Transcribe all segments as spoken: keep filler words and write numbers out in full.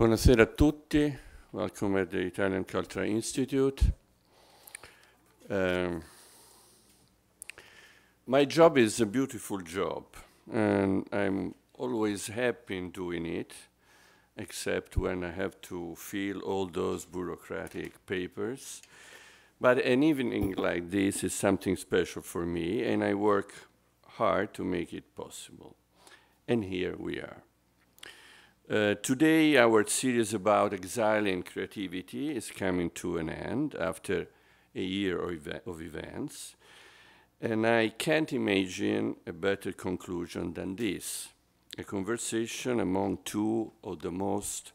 Buonasera a tutti. Welcome at the Italian Cultural Institute. Um, my job is a beautiful job, and I'm always happy in doing it, except when I have to fill all those bureaucratic papers. But an evening like this is something special for me, and I work hard to make it possible. And here we are. Uh, today, our series about exile and creativity is coming to an end after a year of, ev of events, and I can't imagine a better conclusion than this, a conversation among two of the most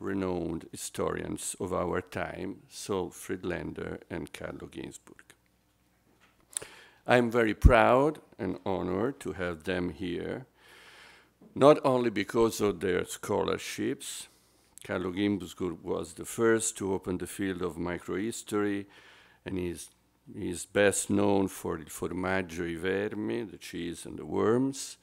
renowned historians of our time, Saul Friedländer and Carlo Ginzburg. I'm very proud and honored to have them here, not only because of their scholarships. Carlo Ginzburg was the first to open the field of microhistory, and is is best known for Il Formaggio e i Vermi, The Cheese and the Worms.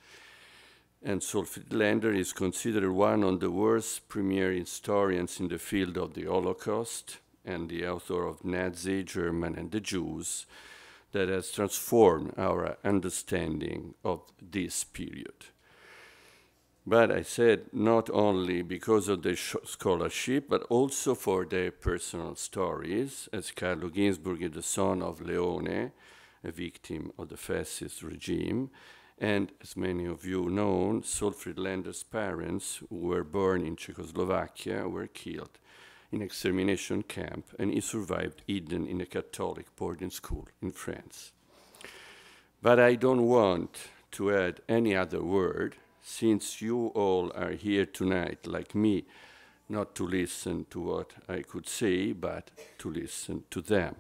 And Saul Friedländer is considered one of the world's premier historians in the field of the Holocaust, and the author of Nazi Germany and the Jews, that has transformed our understanding of this period. But I said not only because of their scholarship, but also for their personal stories, as Carlo Ginzburg is the son of Leone, a victim of the fascist regime, and as many of you know, Saul Friedländer's parents, who were born in Czechoslovakia, were killed in extermination camp, and he survived hidden in a Catholic boarding school in France. But I don't want to add any other word, since you all are here tonight, like me, not to listen to what I could say, but to listen to them.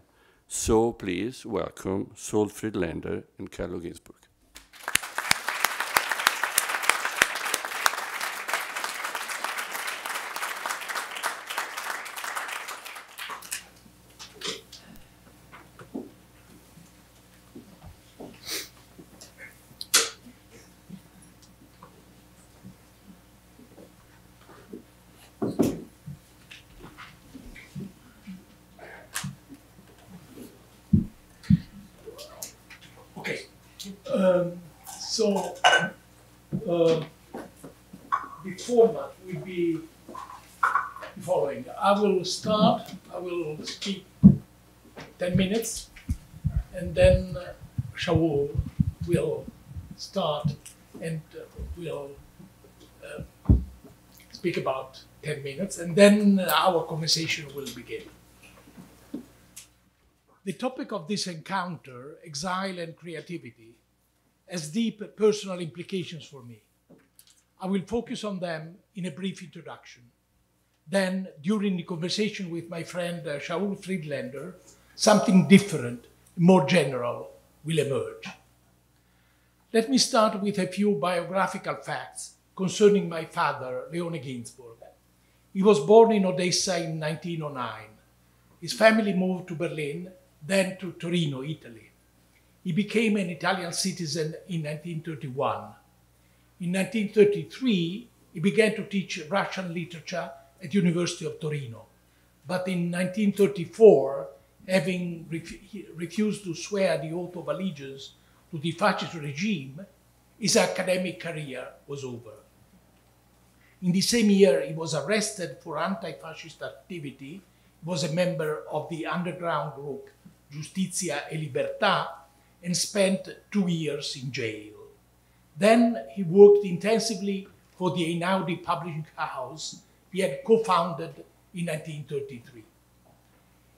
So please welcome Saul Friedländer and Carlo Ginzburg. Start. I will speak ten minutes, and then Shaul will start and uh, will uh, speak about ten minutes, and then our conversation will begin. The topic of this encounter, exile and creativity, has deep personal implications for me. I will focus on them in a brief introduction. Then, during the conversation with my friend uh, Saul Friedländer, something different, more general, will emerge. Let me start with a few biographical facts concerning my father, Leone Ginzburg. He was born in Odessa in nineteen oh nine. His family moved to Berlin, then to Torino, Italy. He became an Italian citizen in nineteen thirty-one. In nineteen thirty-three, he began to teach Russian literature at University of Torino, but in nineteen thirty-four, having ref refused to swear the oath of allegiance to the fascist regime, his academic career was over. In the same year, he was arrested for anti-fascist activity. He was a member of the underground group Giustizia e Libertà and spent two years in jail. Then he worked intensively for the Einaudi publishing house he had co-founded in nineteen thirty-three.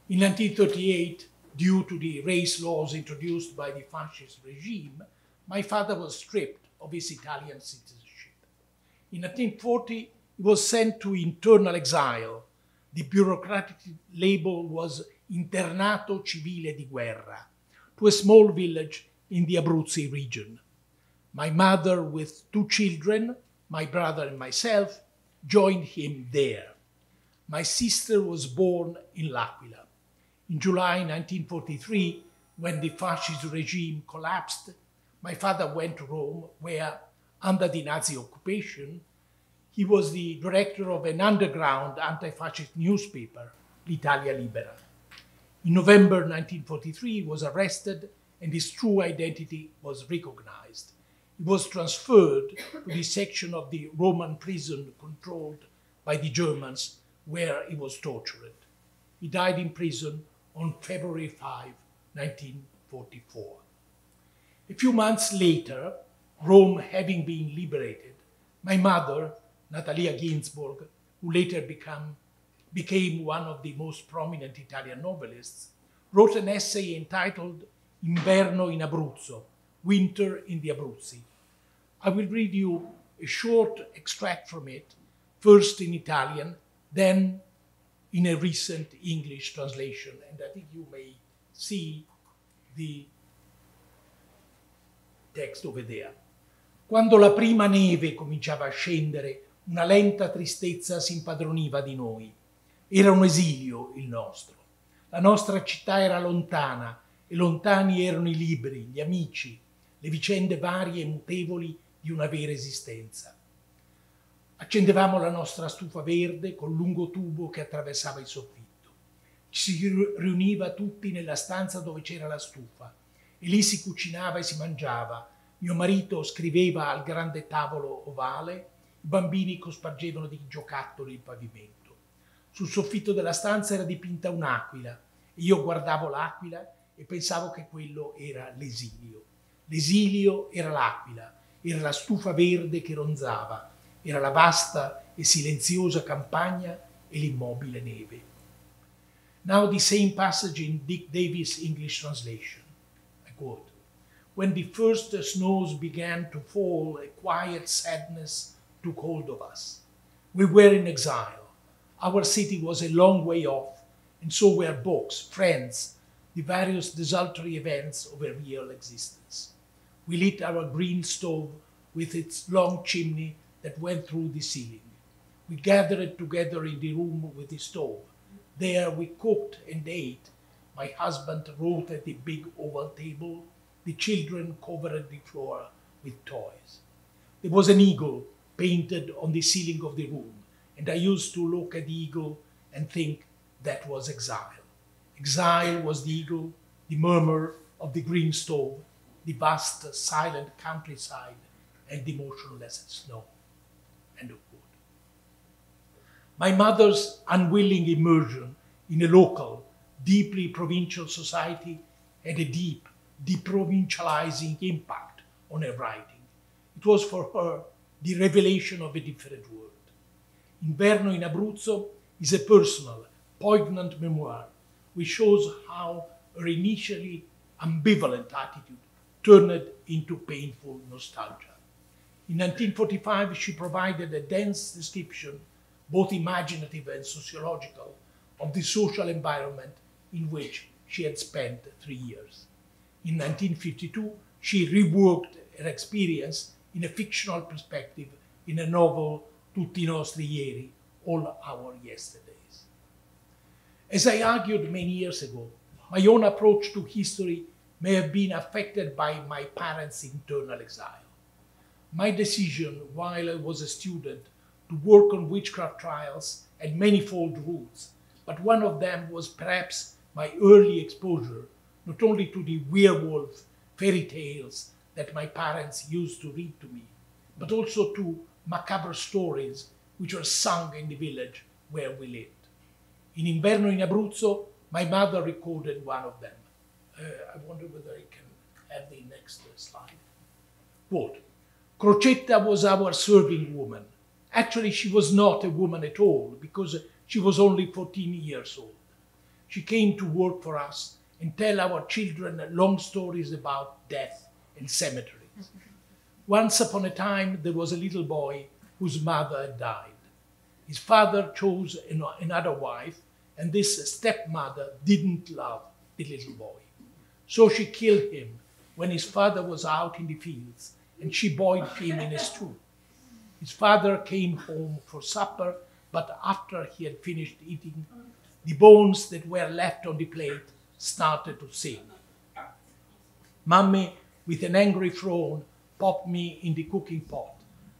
In nineteen thirty-eight, due to the race laws introduced by the fascist regime, my father was stripped of his Italian citizenship. In nineteen forty, he was sent to internal exile. The bureaucratic label was Internato Civile di Guerra, to a small village in the Abruzzi region. My mother, with two children, my brother and myself, joined him there. My sister was born in L'Aquila. In July nineteen forty-three, when the fascist regime collapsed, my father went to Rome, where, under the Nazi occupation, He was the director of an underground anti-fascist newspaper, L'Italia Libera. In November nineteen forty-three, he was arrested and his true identity was recognized. He was transferred to the section of the Roman prison controlled by the Germans, where he was tortured. He died in prison on February fifth, nineteen forty-four. A few months later, Rome having been liberated, my mother, Natalia Ginzburg, who later become, became one of the most prominent Italian novelists, wrote an essay entitled Inverno in Abruzzo, Winter in the Abruzzi. I will read you a short extract from it, first in Italian, then in a recent English translation. And I think you may see the text over there. Quando la prima neve cominciava a scendere, una lenta tristezza si impadroniva di noi. Era un esilio il nostro. La nostra città era lontana e lontani erano i libri, gli amici, le vicende varie e mutevoli di una vera esistenza. Accendevamo la nostra stufa verde col lungo tubo che attraversava il soffitto. Ci si riuniva tutti nella stanza dove c'era la stufa e lì si cucinava e si mangiava. Mio marito scriveva al grande tavolo ovale, i bambini cospargevano di giocattoli il pavimento. Sul soffitto della stanza era dipinta un'aquila e io guardavo l'aquila e pensavo che quello era l'esilio. L'esilio era l'aquila, era la stufa verde che ronzava, era la vasta e silenziosa campagna e l'immobile neve. Now the same passage in Dick Davis' English translation. I quote, when the first snows began to fall, a quiet sadness took hold of us. We were in exile. Our city was a long way off, and so were books, friends, the various desultory events of a real existence. We lit our green stove with its long chimney that went through the ceiling. We gathered together in the room with the stove. There we cooked and ate. My husband wrote at the big oval table. The children covered the floor with toys. There was an eagle painted on the ceiling of the room, and I used to look at the eagle and think that was exile. Exile was the eagle, the murmur of the green stove, the vast silent countryside, and the motionless snow. End of quote. My mother's unwilling immersion in a local, deeply provincial society had a deep, deprovincializing impact on her writing. It was for her the revelation of a different world. Inverno in Abruzzo is a personal, poignant memoir which shows how her initially ambivalent attitude turned into painful nostalgia. In nineteen forty-five, she provided a dense description, both imaginative and sociological, of the social environment in which she had spent three years. In nineteen fifty-two, she reworked her experience in a fictional perspective in a novel, Tutti nostri ieri, all our yesterdays. As I argued many years ago, my own approach to history may have been affected by my parents' internal exile. My decision, while I was a student, to work on witchcraft trials had manifold roots, but one of them was perhaps my early exposure not only to the werewolf fairy tales that my parents used to read to me, but also to macabre stories which were sung in the village where we lived. In Inverno in Abruzzo, my mother recorded one of them. Uh, I wonder whether I can have the next uh, slide. Quote, Crocetta was our serving woman. Actually, she was not a woman at all because she was only fourteen years old. She came to work for us and tell our children long stories about death and cemeteries. Once upon a time, there was a little boy whose mother had died. His father chose an, another wife, and this stepmother didn't love the little boy. So she killed him when his father was out in the fields, and she boiled him in a stew. His father came home for supper, but after he had finished eating, the bones that were left on the plate started to sing. Mummy, with an angry frown, popped me in the cooking pot.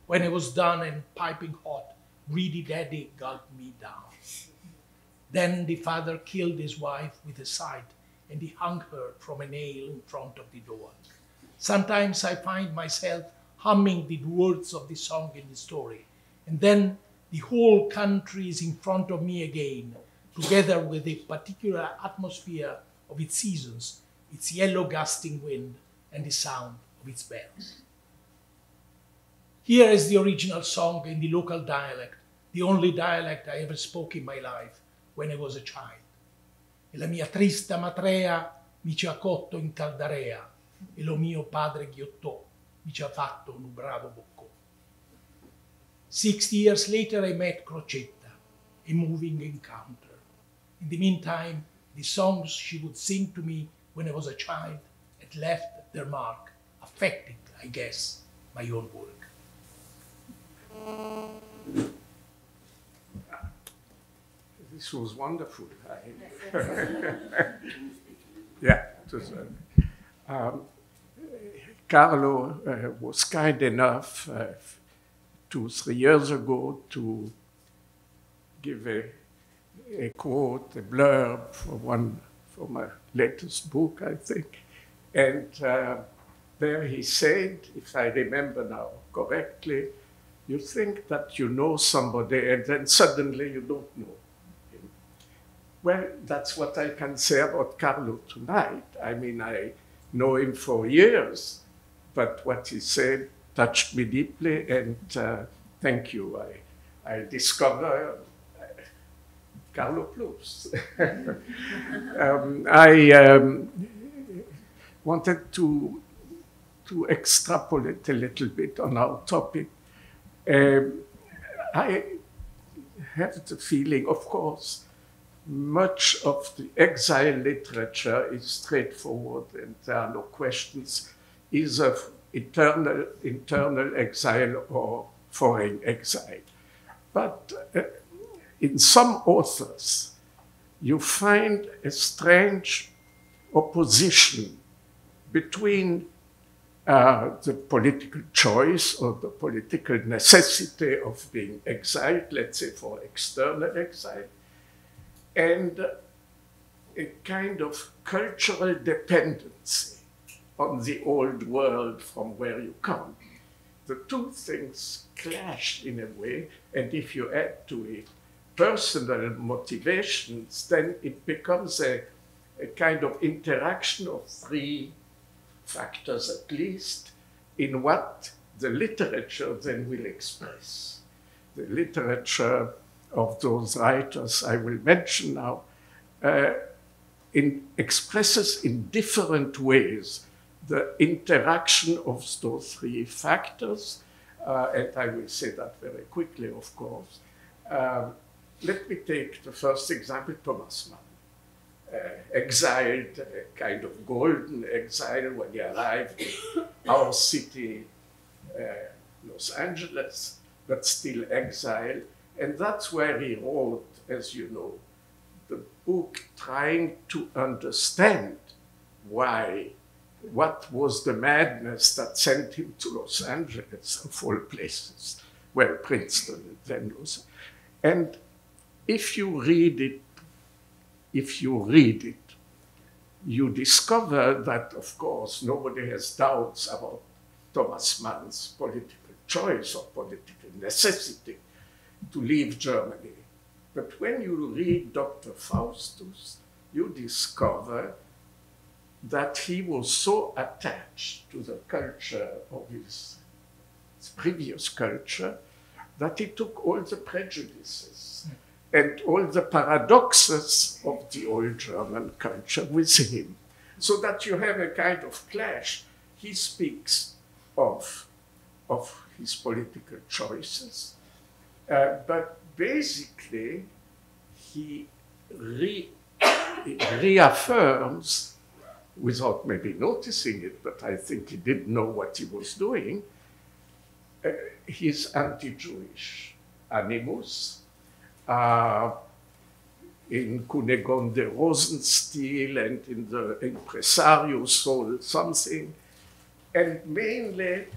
When I was done and piping hot, greedy daddy got me down. Then the father killed his wife with a scythe, and he hung her from a nail in front of the door. Sometimes I find myself humming the words of the song in the story, and then the whole country is in front of me again, together with the particular atmosphere of its seasons, its yellow gusting wind, and the sound of its bells. Here is the original song in the local dialect, the only dialect I ever spoke in my life when I was a child. E la mia trista matrea mi ci ha cotto in caldarea, e lo mio padre ghiottò mi ci ha fatto un bravo boccò. Six years later I met Crocetta, a moving encounter. In the meantime, the songs she would sing to me when I was a child had left their mark, affecting, I guess, my own work. This was wonderful. I... yeah, it was, uh, um, Carlo uh, was kind enough uh, two, three years ago to give a, a quote, a blurb from one from a latest book, I think, and uh, there he said, if I remember now correctly, you think that you know somebody, and then suddenly you don't know. Well, that's what I can say about Carlo tonight. I mean, I know him for years, but what he said touched me deeply, and uh, thank you. I, I discover uh, Carlo Plus. um, I um, wanted to, to extrapolate a little bit on our topic. Um, I have the feeling, of course, much of the exile literature is straightforward, and there are no questions either of internal, internal exile or foreign exile. But uh, in some authors, you find a strange opposition between uh, the political choice or the political necessity of being exiled, let's say for external exile, and a kind of cultural dependency on the old world from where you come. The two things clash in a way, and if you add to it personal motivations, then it becomes a, a kind of interaction of three factors at least in what the literature then will express. The literature of those writers I will mention now, uh, in expresses in different ways the interaction of those three factors, uh, and I will say that very quickly, of course. Uh, let me take the first example, Thomas Mann, uh, exiled, a kind of golden exile when he arrived in our city, uh, Los Angeles, but still exiled. And that's where he wrote, as you know, the book trying to understand why, what was the madness that sent him to Los Angeles, of all places, well, Princeton and then Los Angeles. And if you read it, if you read it, you discover that, of course, nobody has doubts about Thomas Mann's political choice or political necessity to leave Germany. But when you read Doctor Faustus, you discover that he was so attached to the culture of his, his previous culture that he took all the prejudices and all the paradoxes of the old German culture with him, so that you have a kind of clash. He speaks of, of his political choices, Uh, but basically, he re reaffirms, without maybe noticing it, but I think he did know what he was doing, uh, his anti-Jewish animus. Uh, in Cunegonde Rosenstiel and in the Impresario Soul something, and mainly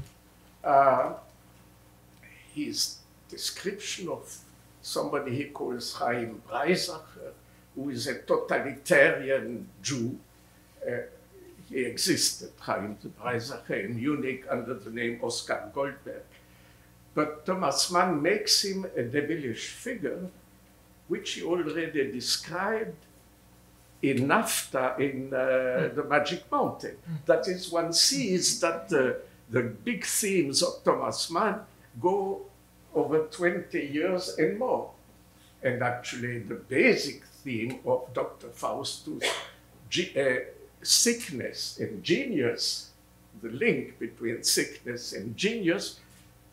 uh, his description of somebody he calls Chaim Breisacher, who is a totalitarian Jew. Uh, he existed, Chaim Breisacher, in Munich under the name Oskar Goldberg. But Thomas Mann makes him a devilish figure, which he already described in NAFTA, in uh, mm. The Magic Mountain. Mm. That is, one sees that the, the big themes of Thomas Mann go over twenty years and more. And actually, the basic theme of Doctor Faustus, uh, sickness and genius, the link between sickness and genius,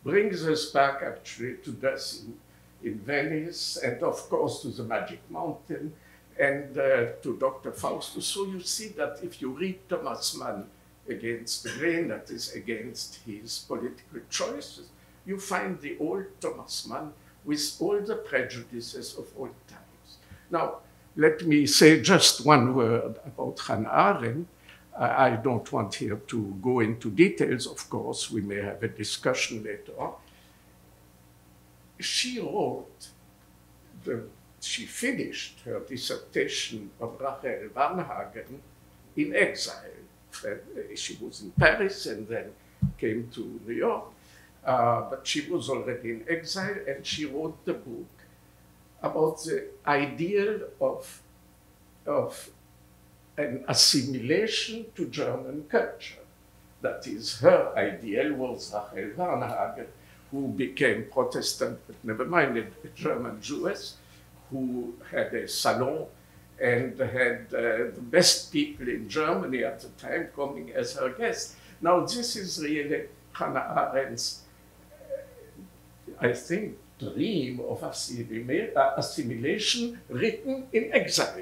brings us back actually to death in, in Venice, and of course to the Magic Mountain, and uh, to Doctor Faustus. So you see that if you read Thomas Mann against the grain, that is against his political choices, you find the old Thomas Mann with all the prejudices of old times. Now, let me say just one word about Hannah Arendt. I don't want here to go into details, of course. We may have a discussion later on. She wrote, the, she finished her dissertation of Rahel Varnhagen in exile. She was in Paris and then came to New York. Uh, but she was already in exile, and she wrote the book about the ideal of, of an assimilation to German culture. That is, her ideal was Rahel Varnhagen, who became Protestant, but never mind, a German Jewess, who had a salon and had uh, the best people in Germany at the time coming as her guests. Now, this is really Hannah Arendt's, I think, dream of assimilation written in exile.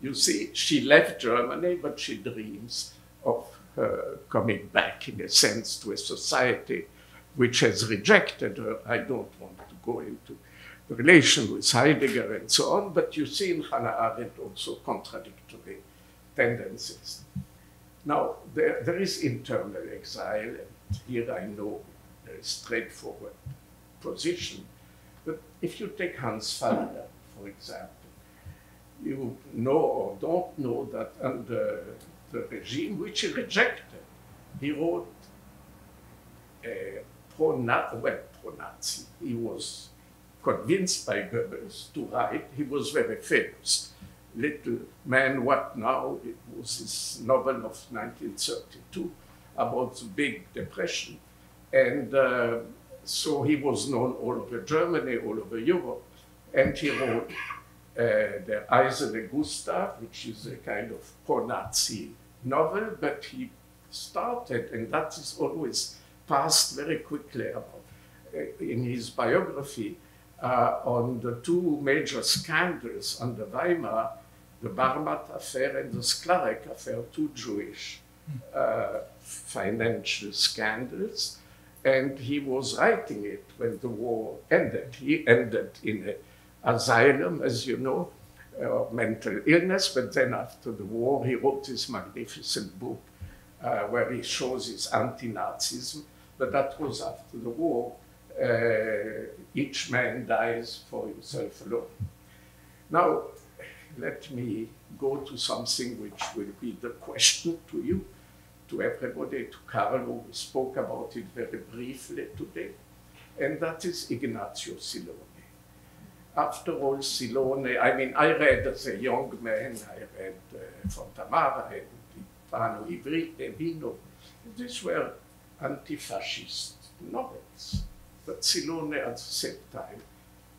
You see, she left Germany, but she dreams of her coming back, in a sense, to a society which has rejected her. I don't want to go into the relation with Heidegger and so on, but you see in Hannah Arendt also contradictory tendencies. Now, there, there is internal exile, and here I know a straightforward position. But if you take Hans Fallada, for example, you know or don't know that under the regime which he rejected, he wrote a pro-Nazi, well, pro-Nazi. He was convinced by Goebbels to write. He was very famous. Little Man, What Now? It was his novel of nineteen thirty-two about the Big Depression. And uh, so he was known all over Germany, all over Europe. And he wrote Uh, the Eiserne Gustav, which is a kind of pro-Nazi novel, but he started, and that is always passed very quickly about, uh, in his biography, uh, on the two major scandals under Weimar, the Barmat affair and the Sklarek affair, two Jewish uh, financial scandals. And he was writing it when the war ended. He ended in a asylum, as you know, uh, mental illness, but then after the war, he wrote this magnificent book uh, where he shows his anti-Nazism, but that was after the war. Uh, each man dies for himself alone. Now, let me go to something which will be the question to you, to everybody, to Carlo, who spoke about it very briefly today, and that is Ignazio Silone. After all, Silone, I mean, I read as a young man, I read uh, Fontamara and Ivano Ibrino. These were anti-fascist novels. But Silone, at the same time,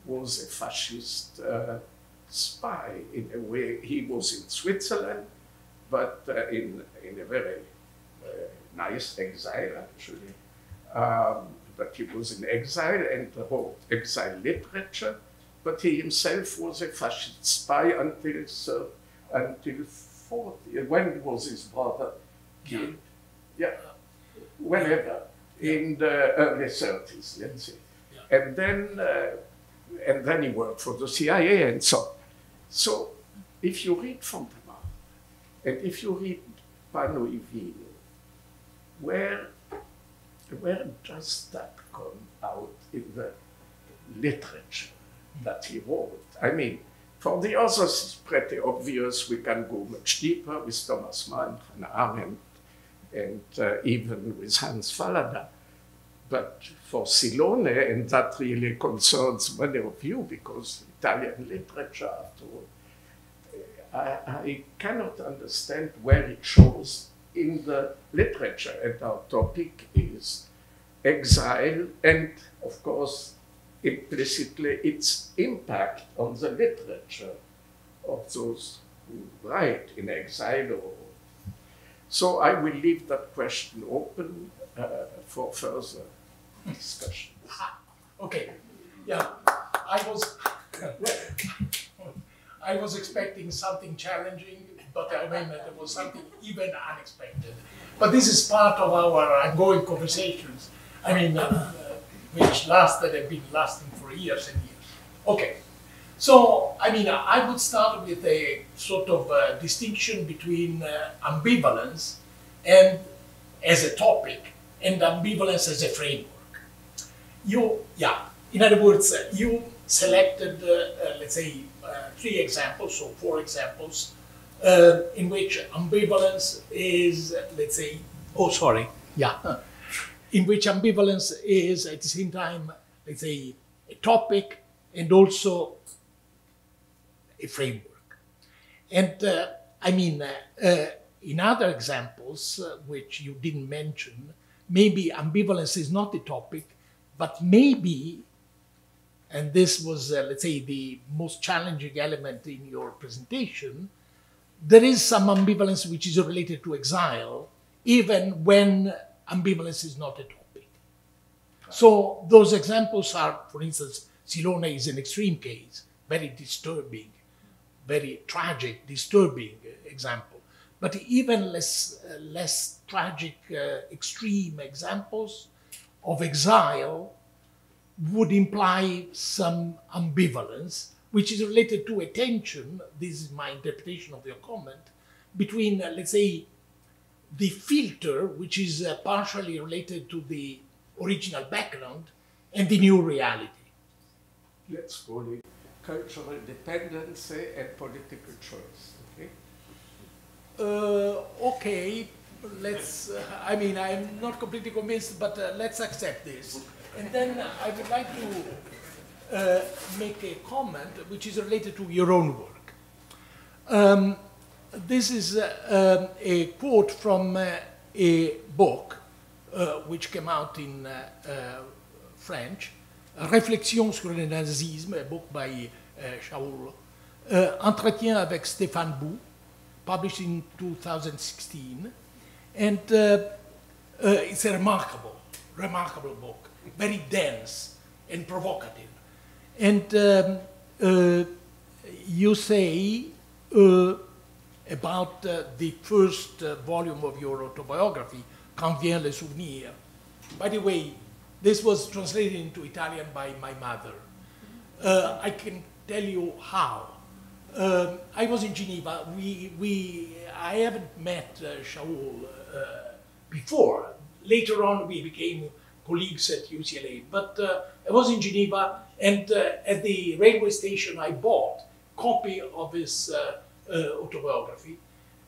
was a fascist uh, spy in a way. He was in Switzerland, but uh, in, in a very uh, nice exile, actually. Um, but he was in exile and wrote exile literature. But he himself was a fascist spy until uh, until forty. When was his brother killed? Yeah, yeah. Whenever yeah. in the early thirties, let's say. Yeah. And then uh, and then he worked for the C I A and so on. So, if you read Fontamara and if you read Pano Ivino, where where does that come out in the literature that he wrote. I mean, for the others, it's pretty obvious. We can go much deeper with Thomas Mann and Arendt, and uh, even with Hans Fallada. But for Silone, and that really concerns many of you, because Italian literature, after all, I, I cannot understand where it shows in the literature. And our topic is exile, and of course, implicitly, its impact on the literature of those who write in exile. Or so I will leave that question open uh, for further discussion. Okay, yeah, I was, I was expecting something challenging, but I mean that there was something even unexpected. But this is part of our ongoing conversations. I mean, uh, which lasted and been lasting for years and years. Okay, so I mean, I would start with a sort of a distinction between uh, ambivalence and as a topic and ambivalence as a framework. You, yeah, in other words, uh, you selected, uh, uh, let's say, uh, three examples or four examples uh, in which ambivalence is, uh, let's say, oh, sorry, yeah. Huh. In which ambivalence is at the same time, let's say, a topic and also a framework. And uh, I mean, uh, uh, in other examples, uh, which you didn't mention, maybe ambivalence is not a topic, but maybe, and this was, uh, let's say, the most challenging element in your presentation, there is some ambivalence which is related to exile, even when ambivalence is not a topic. Right. So those examples are, for instance, Silone is an extreme case, very disturbing, very tragic, disturbing example. But even less, uh, less tragic, uh, extreme examples of exile would imply some ambivalence, which is related to a tension, this is my interpretation of your comment, between, uh, let's say, the filter, which is uh, partially related to the original background, and the new reality. Let's call it cultural dependency and political choice, okay? Uh, okay, let's, uh, I mean, I'm not completely convinced, but uh, let's accept this. And then I would like to uh, make a comment which is related to your own work. Um, This is uh, um, a quote from uh, a book uh, which came out in uh, uh, French, Réflexions sur le nazisme, a book by uh, Shaul, uh, Entretien avec Stéphane Bou, published in two thousand sixteen. And uh, uh, it's a remarkable, remarkable book, very dense and provocative. And um, uh, you say, uh, about uh, the first uh, volume of your autobiography, Quand vient le souvenir. By the way, this was translated into Italian by my mother. Uh, I can tell you how. Um, I was in Geneva. We, we, I haven't met uh, Shaul uh, before. Later on, we became colleagues at U C L A. But uh, I was in Geneva, and uh, at the railway station, I bought a copy of his uh, Uh, autobiography.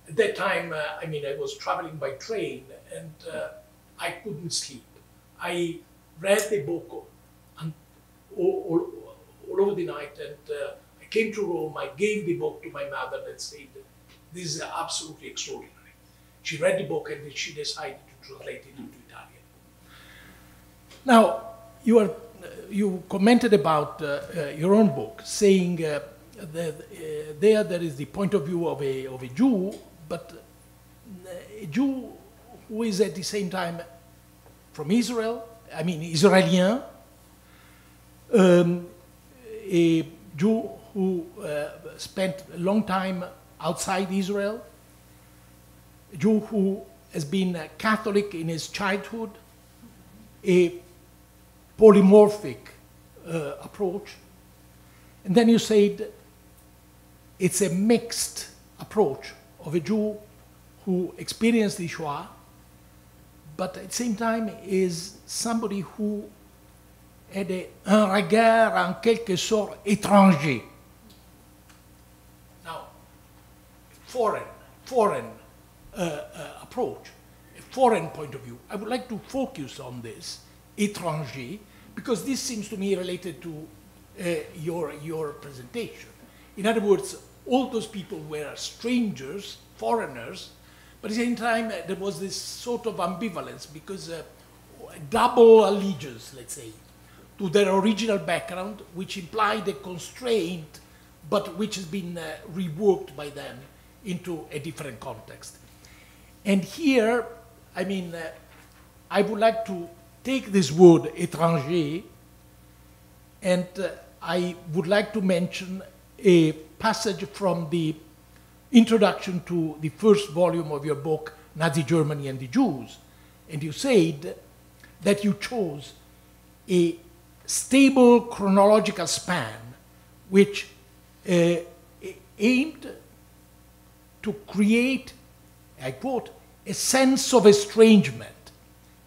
At that time, uh, I mean, I was traveling by train and uh, I couldn't sleep. I read the book all, all, all over the night, and uh, I came to Rome, I gave the book to my mother and said, this is absolutely extraordinary. She read the book and she decided to translate it into Italian. Now, you, are, uh, you commented about uh, uh, your own book, saying uh, The, uh, there, there is the point of view of a, of a Jew, but a Jew who is at the same time from Israel, I mean, Israelien, um, a Jew who uh, spent a long time outside Israel, a Jew who has been a Catholic in his childhood, a polymorphic uh, approach. And then you said, it's a mixed approach of a Jew who experienced the Shoah, but at the same time is somebody who ed è un regard en quelque sorte étranger. Now, foreign, foreign uh, uh, approach, a foreign point of view. I would like to focus on this, étranger, because this seems to me related to uh, your, your presentation. In other words, all those people were strangers, foreigners, but at the same time, there was this sort of ambivalence because uh, double allegiance, let's say, to their original background, which implied a constraint, but which has been uh, reworked by them into a different context. And here, I mean, uh, I would like to take this word, étranger, and uh, I would like to mention a passage from the introduction to the first volume of your book, Nazi Germany and the Jews, and you said that you chose a stable chronological span which uh, aimed to create, I quote, a sense of estrangement,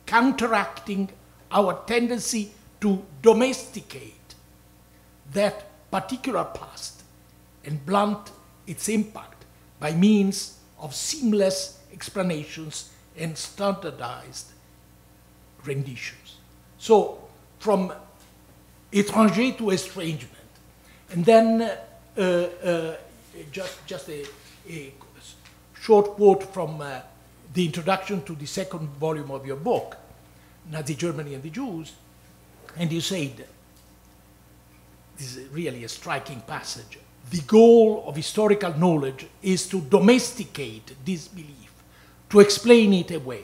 counteracting our tendency to domesticate that particular past and blunt its impact by means of seamless explanations and standardized renditions. So from étranger to estrangement. And then uh, uh, just, just a, a short quote from uh, the introduction to the second volume of your book, Nazi Germany and the Jews, and you said, this is really a striking passage, the goal of historical knowledge is to domesticate this belief, to explain it away.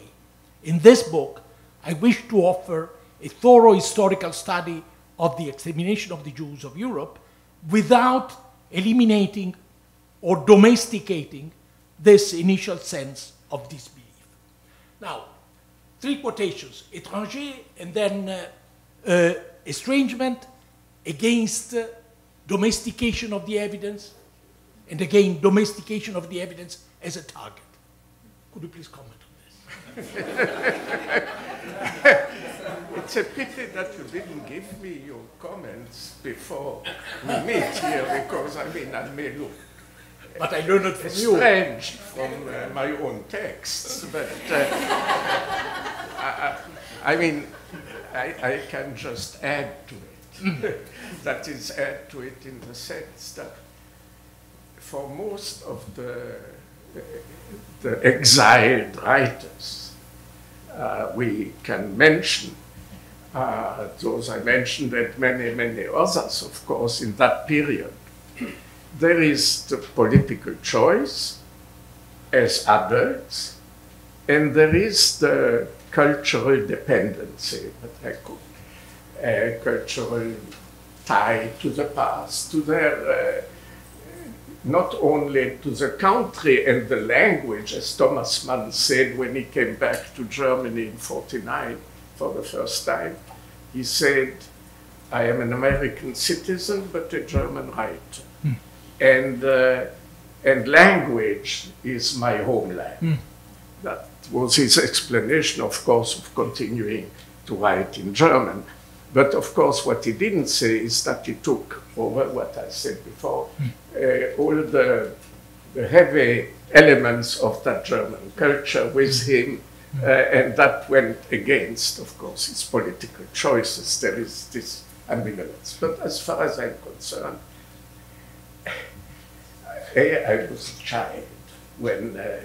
In this book, I wish to offer a thorough historical study of the extermination of the Jews of Europe without eliminating or domesticating this initial sense of disbelief. Now, three quotations, étranger, and then uh, uh, estrangement, against uh, domestication of the evidence, and again, domestication of the evidence as a target. Could you please comment on this? It's a pity that you didn't give me your comments before we meet here, because I mean, I may look but I learned it from you. Strange from uh, my own texts, but uh, I, I, I mean, I, I can just add to it. That is, add to it in the sense that for most of the, the exiled writers uh, we can mention, uh, those I mentioned and many, many others, of course, in that period, there is the political choice as adults, and there is the cultural dependency that I could Uh, cultural tie to the past, to their, uh, not only to the country and the language, as Thomas Mann said when he came back to Germany in forty-nine for the first time. He said, I am an American citizen, but a German writer. Mm. And, uh, and language is my homeland. Mm. That was his explanation, of course, of continuing to write in German. But of course, what he didn't say is that he took over what I said before, mm. uh, all the, the heavy elements of that German culture with him, mm. uh, and that went against, of course, his political choices. There is this ambivalence. But as far as I'm concerned, I, I was a child when uh,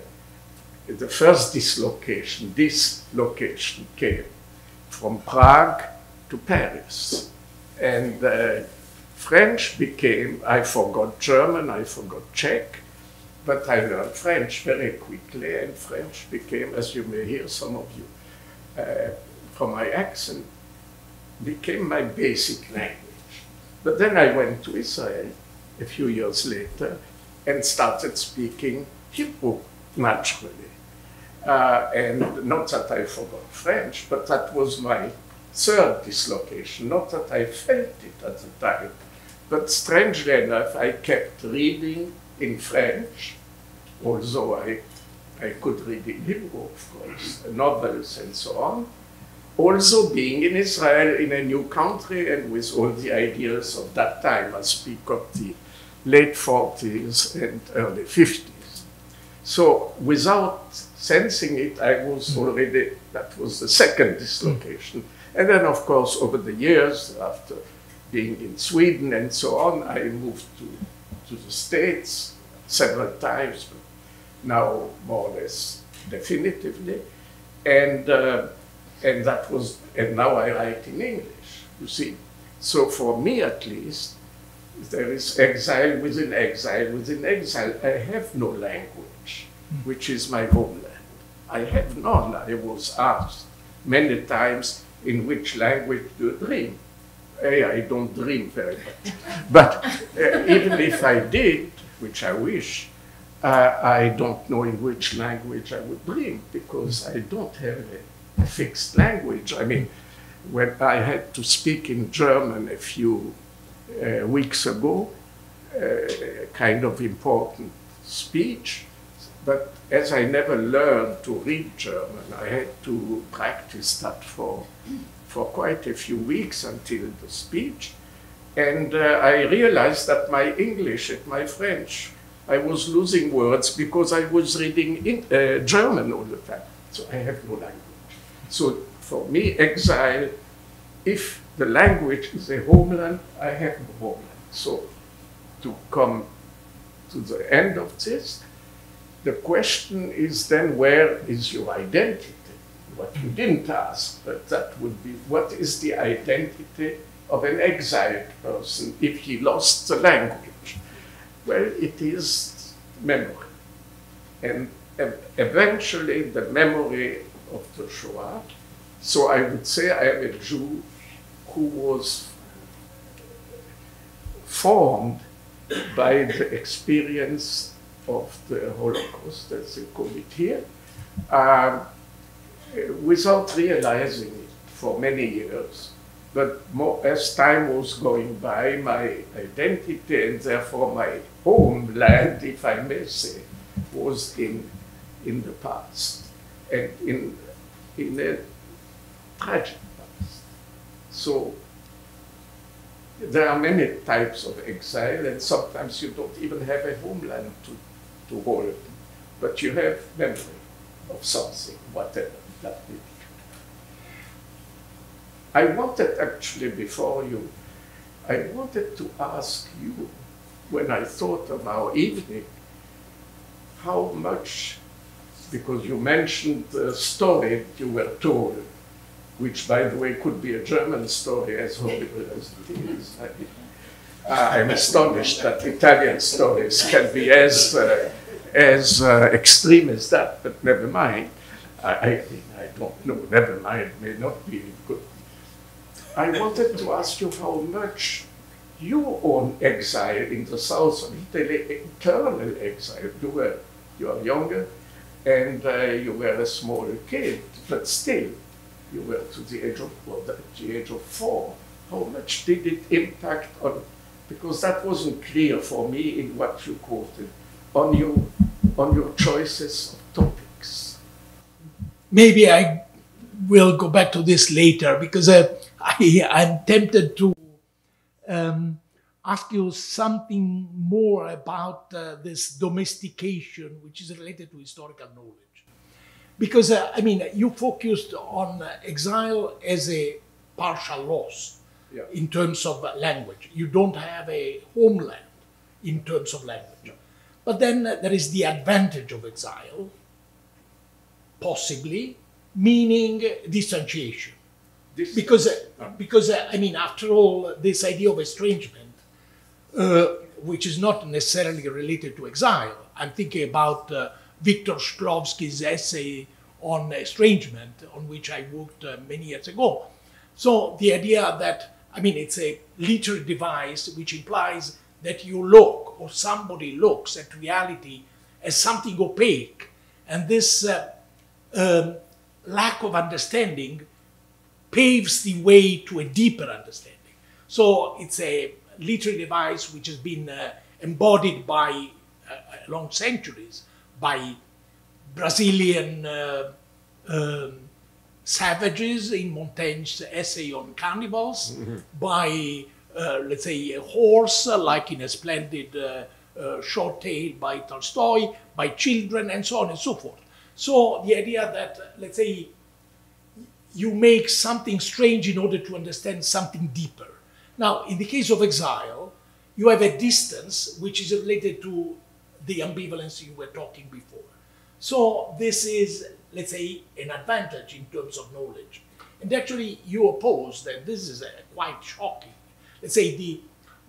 the first dislocation, dislocation came from Prague to Paris, and uh, French became, I forgot German, I forgot Czech, but I learned French very quickly, and French became, as you may hear some of you uh, from my accent, became my basic language. But then I went to Israel a few years later and started speaking Hebrew naturally. Uh, and not that I forgot French, but that was my third dislocation, not that I felt it at the time, but strangely enough, I kept reading in French, although I, I could read in Hebrew, of course, novels and so on, also being in Israel, in a new country, and with all the ideas of that time. I speak of the late forties and early fifties. So without sensing it, I was already, that was the second dislocation. And then, of course, over the years, after being in Sweden and so on, I moved to, to the States several times, but now more or less definitively. And, uh, and that was, and now I write in English, you see. So for me, at least, there is exile within exile within exile. I have no language, which is my homeland. I have none. I was asked many times, in which language do you dream? Hey, I don't dream very much. But uh, even if I did, which I wish, uh, I don't know in which language I would dream, because I don't have a fixed language. I mean, when I had to speak in German a few Uh, weeks ago, a uh, kind of important speech, but as I never learned to read German, I had to practice that for, for quite a few weeks until the speech, and uh, I realized that my English and my French, I was losing words because I was reading in, uh, German all the time, so I have no language. So for me, exile, if the language is a homeland, I have no homeland. So to come to the end of this, the question is then, where is your identity? What you didn't ask, but that would be, what is the identity of an exiled person if he lost the language? Well, it is memory. And eventually the memory of the Shoah. So I would say I am a Jew who was formed by the experience of the Holocaust, as they call it here, uh, without realizing it for many years. But more, as time was going by, my identity and therefore my homeland, if I may say, was in, in the past and in, in a tragic. So there are many types of exile, and sometimes you don't even have a homeland to, to hold, but you have memory of something, whatever that may be. I wanted actually, before you, I wanted to ask you, when I thought of our evening, how much, because you mentioned the story you were told, which, by the way, could be a German story, as horrible as it is. I mean, I'm astonished that Italian stories can be as, uh, as uh, extreme as that, but never mind. I, I, mean, I don't know, never mind, may not be good. I wanted to ask you how much your own exile in the south of Italy, internal exile, you were, you are younger, and uh, you were a small kid, but still, you were to the age of, well, the age of four. How much did it impact on, because that wasn't clear for me in what you quoted, on your, on your choices of topics? Maybe I will go back to this later, because uh, I, I'm tempted to um, ask you something more about uh, this domestication, which is related to historical knowledge. Because, uh, I mean, you focused on uh, exile as a partial loss, yeah, in terms of uh, language. You don't have a homeland in terms of language. No. But then uh, there is the advantage of exile, possibly, meaning distanciation. This because, uh, no. because uh, I mean, after all, this idea of estrangement, uh, which is not necessarily related to exile, I'm thinking about uh, Victor Shklovsky's essay on estrangement, on which I worked uh, many years ago. So the idea that, I mean, it's a literary device which implies that you look, or somebody looks at reality as something opaque. And this uh, um, lack of understanding paves the way to a deeper understanding. So it's a literary device which has been uh, embodied by uh, long centuries, by Brazilian uh, um, savages in Montaigne's essay on cannibals, mm-hmm. by, uh, let's say, a horse, like in a splendid uh, uh, short tale by Tolstoy, by children, and so on and so forth. So the idea that, let's say, you make something strange in order to understand something deeper. Now, in the case of exile, you have a distance which is related to the ambivalence you were talking before. So this is, let's say, an advantage in terms of knowledge. And actually, you oppose that this is a quite shocking. Let's say the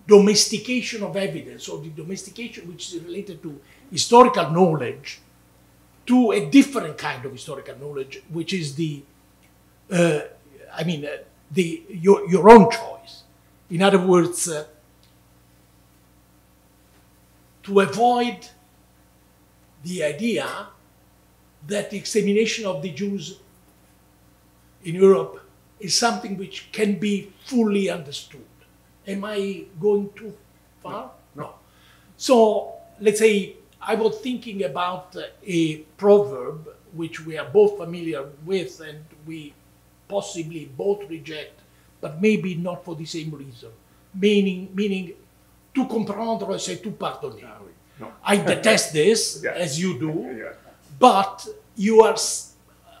domestication of evidence, or the domestication which is related to historical knowledge, to a different kind of historical knowledge, which is the, uh, I mean, uh, the, your, your own choice. In other words, uh, to avoid the idea that the extermination of the Jews in Europe is something which can be fully understood. Am I going too far? No. No. So, let's say, I was thinking about a proverb which we are both familiar with and we possibly both reject, but maybe not for the same reason. Meaning, meaning tout comprendre, c'est tout pardonner. Ah, oui. No. I detest this, yes. as you do, yeah. But you are,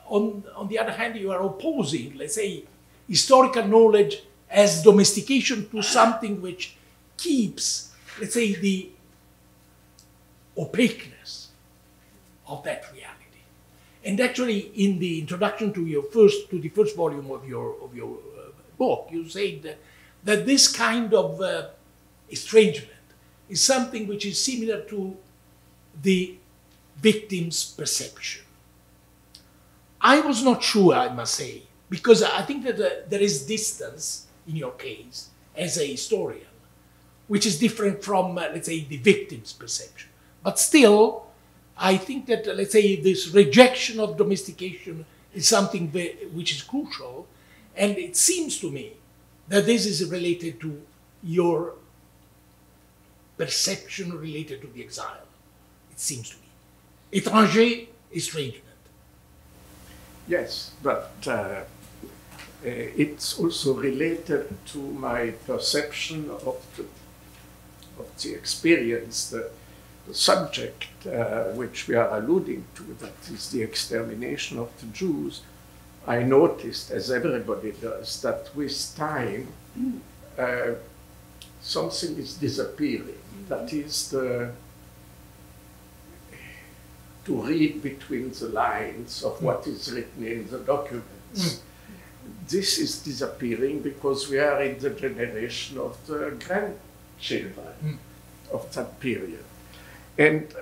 on, on the other hand, you are opposing, let's say, historical knowledge as domestication to something which keeps, let's say, the opaqueness of that reality. And actually, in the introduction to your first, to the first volume of your of your uh, book, you said that, that this kind of uh, estrangement is something which is similar to the victim's perception. I was not sure, I must say, because I think that uh, there is distance in your case as a historian, which is different from, uh, let's say, the victim's perception. But still, I think that, uh, let's say, this rejection of domestication is something which is crucial. And it seems to me that this is related to your perception related to the exile, it seems to me. Étranger, estrangement. Yes, but uh, it's also related to my perception of the, of the experience, the, the subject uh, which we are alluding to, that is the extermination of the Jews. I noticed, as everybody does, that with time, uh, something is disappearing. Mm-hmm. That is the to read between the lines of what is written in the documents. This is disappearing because we are in the generation of the grandchildren of that period. And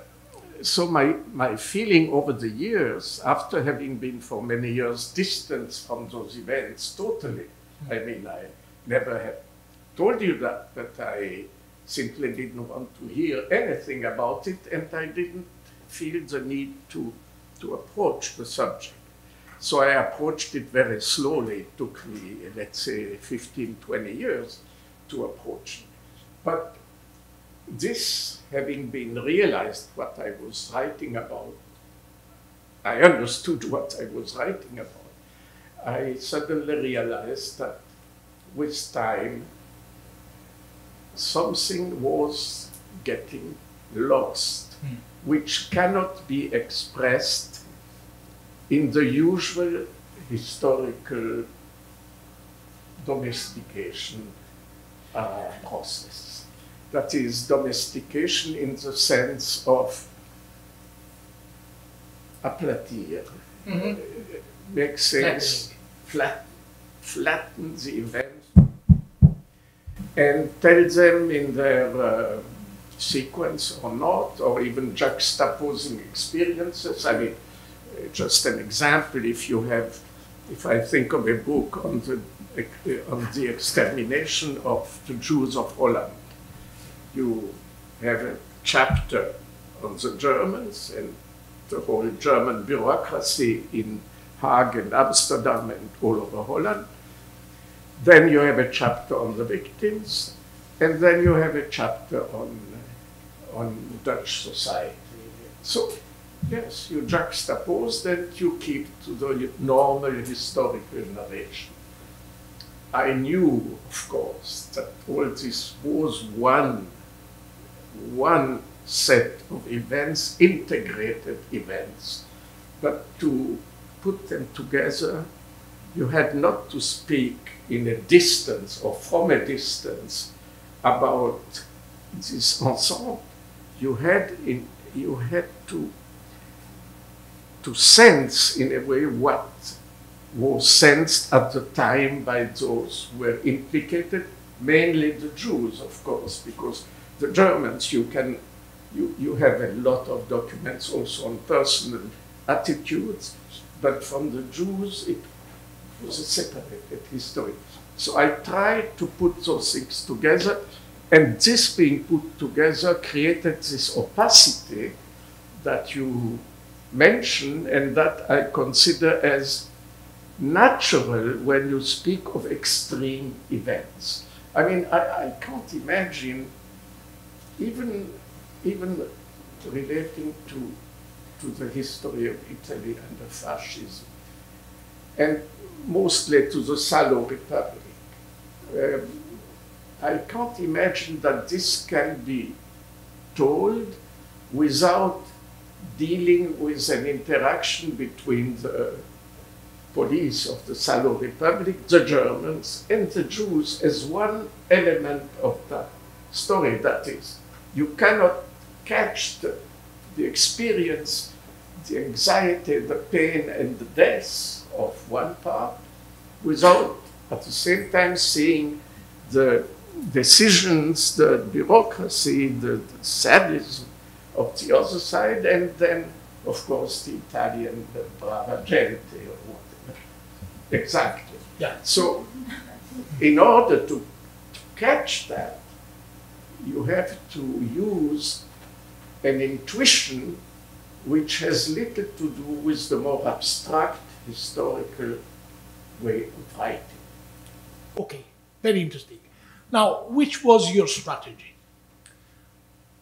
so my, my feeling over the years, after having been for many years distanced from those events totally, I mean, I never had told you that, but I simply didn't want to hear anything about it, and I didn't feel the need to, to approach the subject. So I approached it very slowly. It took me, let's say, fifteen, twenty years to approach it. But this, having been realized what I was writing about, I understood what I was writing about, I suddenly realized that with time, something was getting lost. Mm. Which cannot be expressed in the usual historical domestication uh, process. That is domestication in the sense of aplatir, mm-hmm. uh, make things flat, flatten the event, and tell them in their uh, sequence or not, or even juxtaposing experiences. I mean, just an example, if you have, if I think of a book on the, on the extermination of the Jews of Holland, you have a chapter on the Germans and the whole German bureaucracy in Hague and Amsterdam and all over Holland. Then you have a chapter on the victims, and then you have a chapter on, on Dutch society. So Yes, you juxtapose that you keep to the normal historical narration. I knew, of course, that all this was one, one set of events, integrated events, but to put them together, you had not to speak in a distance or from a distance about this ensemble. You had, in, you had to, to sense, in a way, what was sensed at the time by those who were implicated, mainly the Jews, of course, because the Germans, you can, you, you have a lot of documents also on personal attitudes, but from the Jews, it was a separated history. So I tried to put those things together, and this being put together created this opacity that you mention and that I consider as natural when you speak of extreme events. I mean, I, I can't imagine, even, even relating to, to the history of Italy and the fascism, and mostly to the Salo Republic. Um, I can't imagine that this can be told without dealing with an interaction between the police of the Salo Republic, the Germans, and the Jews as one element of that story. That is, you cannot catch the, the experience, the anxiety, the pain, and the death of one part without at the same time seeing the decisions, the bureaucracy, the, the sadism of the other side, and then, of course, the Italian, the brava gente, or whatever. Exactly. Yeah. So, in order to, to catch that, you have to use an intuition which has little to do with the more abstract historical way of writing. Okay, very interesting. Now, which was your strategy?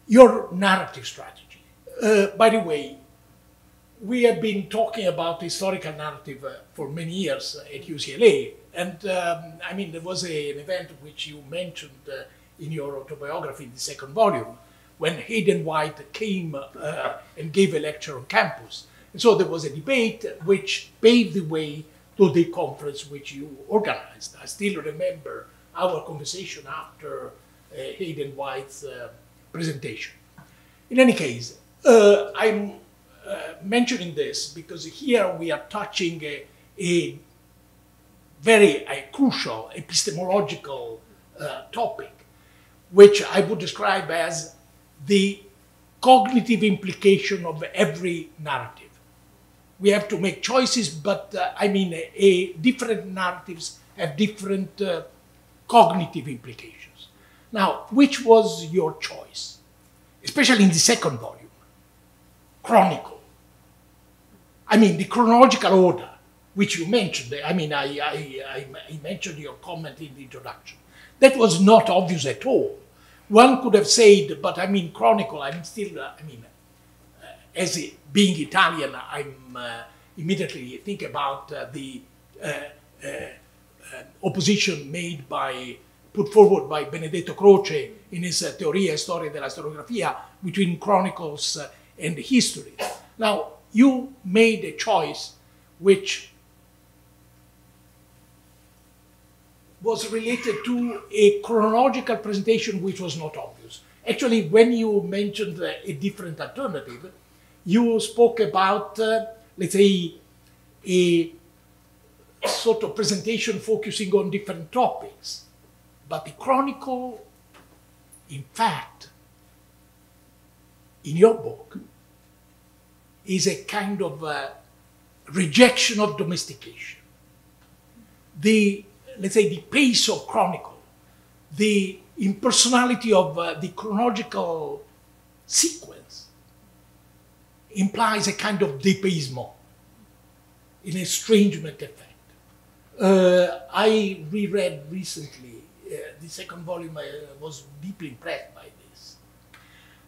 Your narrative strategy. Uh, by the way, we have been talking about historical narrative uh, for many years at U C L A. And um, I mean, there was a, an event which you mentioned uh, in your autobiography, in the second volume, when Hayden White came uh, and gave a lecture on campus. And so there was a debate which paved the way to the conference which you organized. I still remember our conversation after uh, Hayden White's uh, presentation. In any case, uh, I'm uh, mentioning this because here we are touching a, a very a crucial epistemological uh, topic, which I would describe as the cognitive implication of every narrative. We have to make choices, but uh, I mean, a, a different narratives have different uh, cognitive implications. Now, which was your choice, especially in the second volume, Chronicle? I mean, the chronological order, which you mentioned. I mean, I, I, I mentioned your comment in the introduction. That was not obvious at all. One could have said, but I mean, Chronicle, I'm still, uh, I mean, uh, as a being Italian, I'm uh, immediately think about uh, the uh, uh, uh, opposition made by, put forward by Benedetto Croce in his uh, Teoria e Storia della Storiografia between chronicles uh, and history. Now, you made a choice which was related to a chronological presentation which was not obvious. Actually, when you mentioned uh, a different alternative, you spoke about, uh, let's say, a sort of presentation focusing on different topics. But the Chronicle, in fact, in your book, is a kind of uh, rejection of domestication. The, let's say, the pace of Chronicle, the impersonality of uh, the chronological sequence, implies a kind of dépaysement, an estrangement effect. Uh, I reread recently, uh, the second volume, I was deeply impressed by this.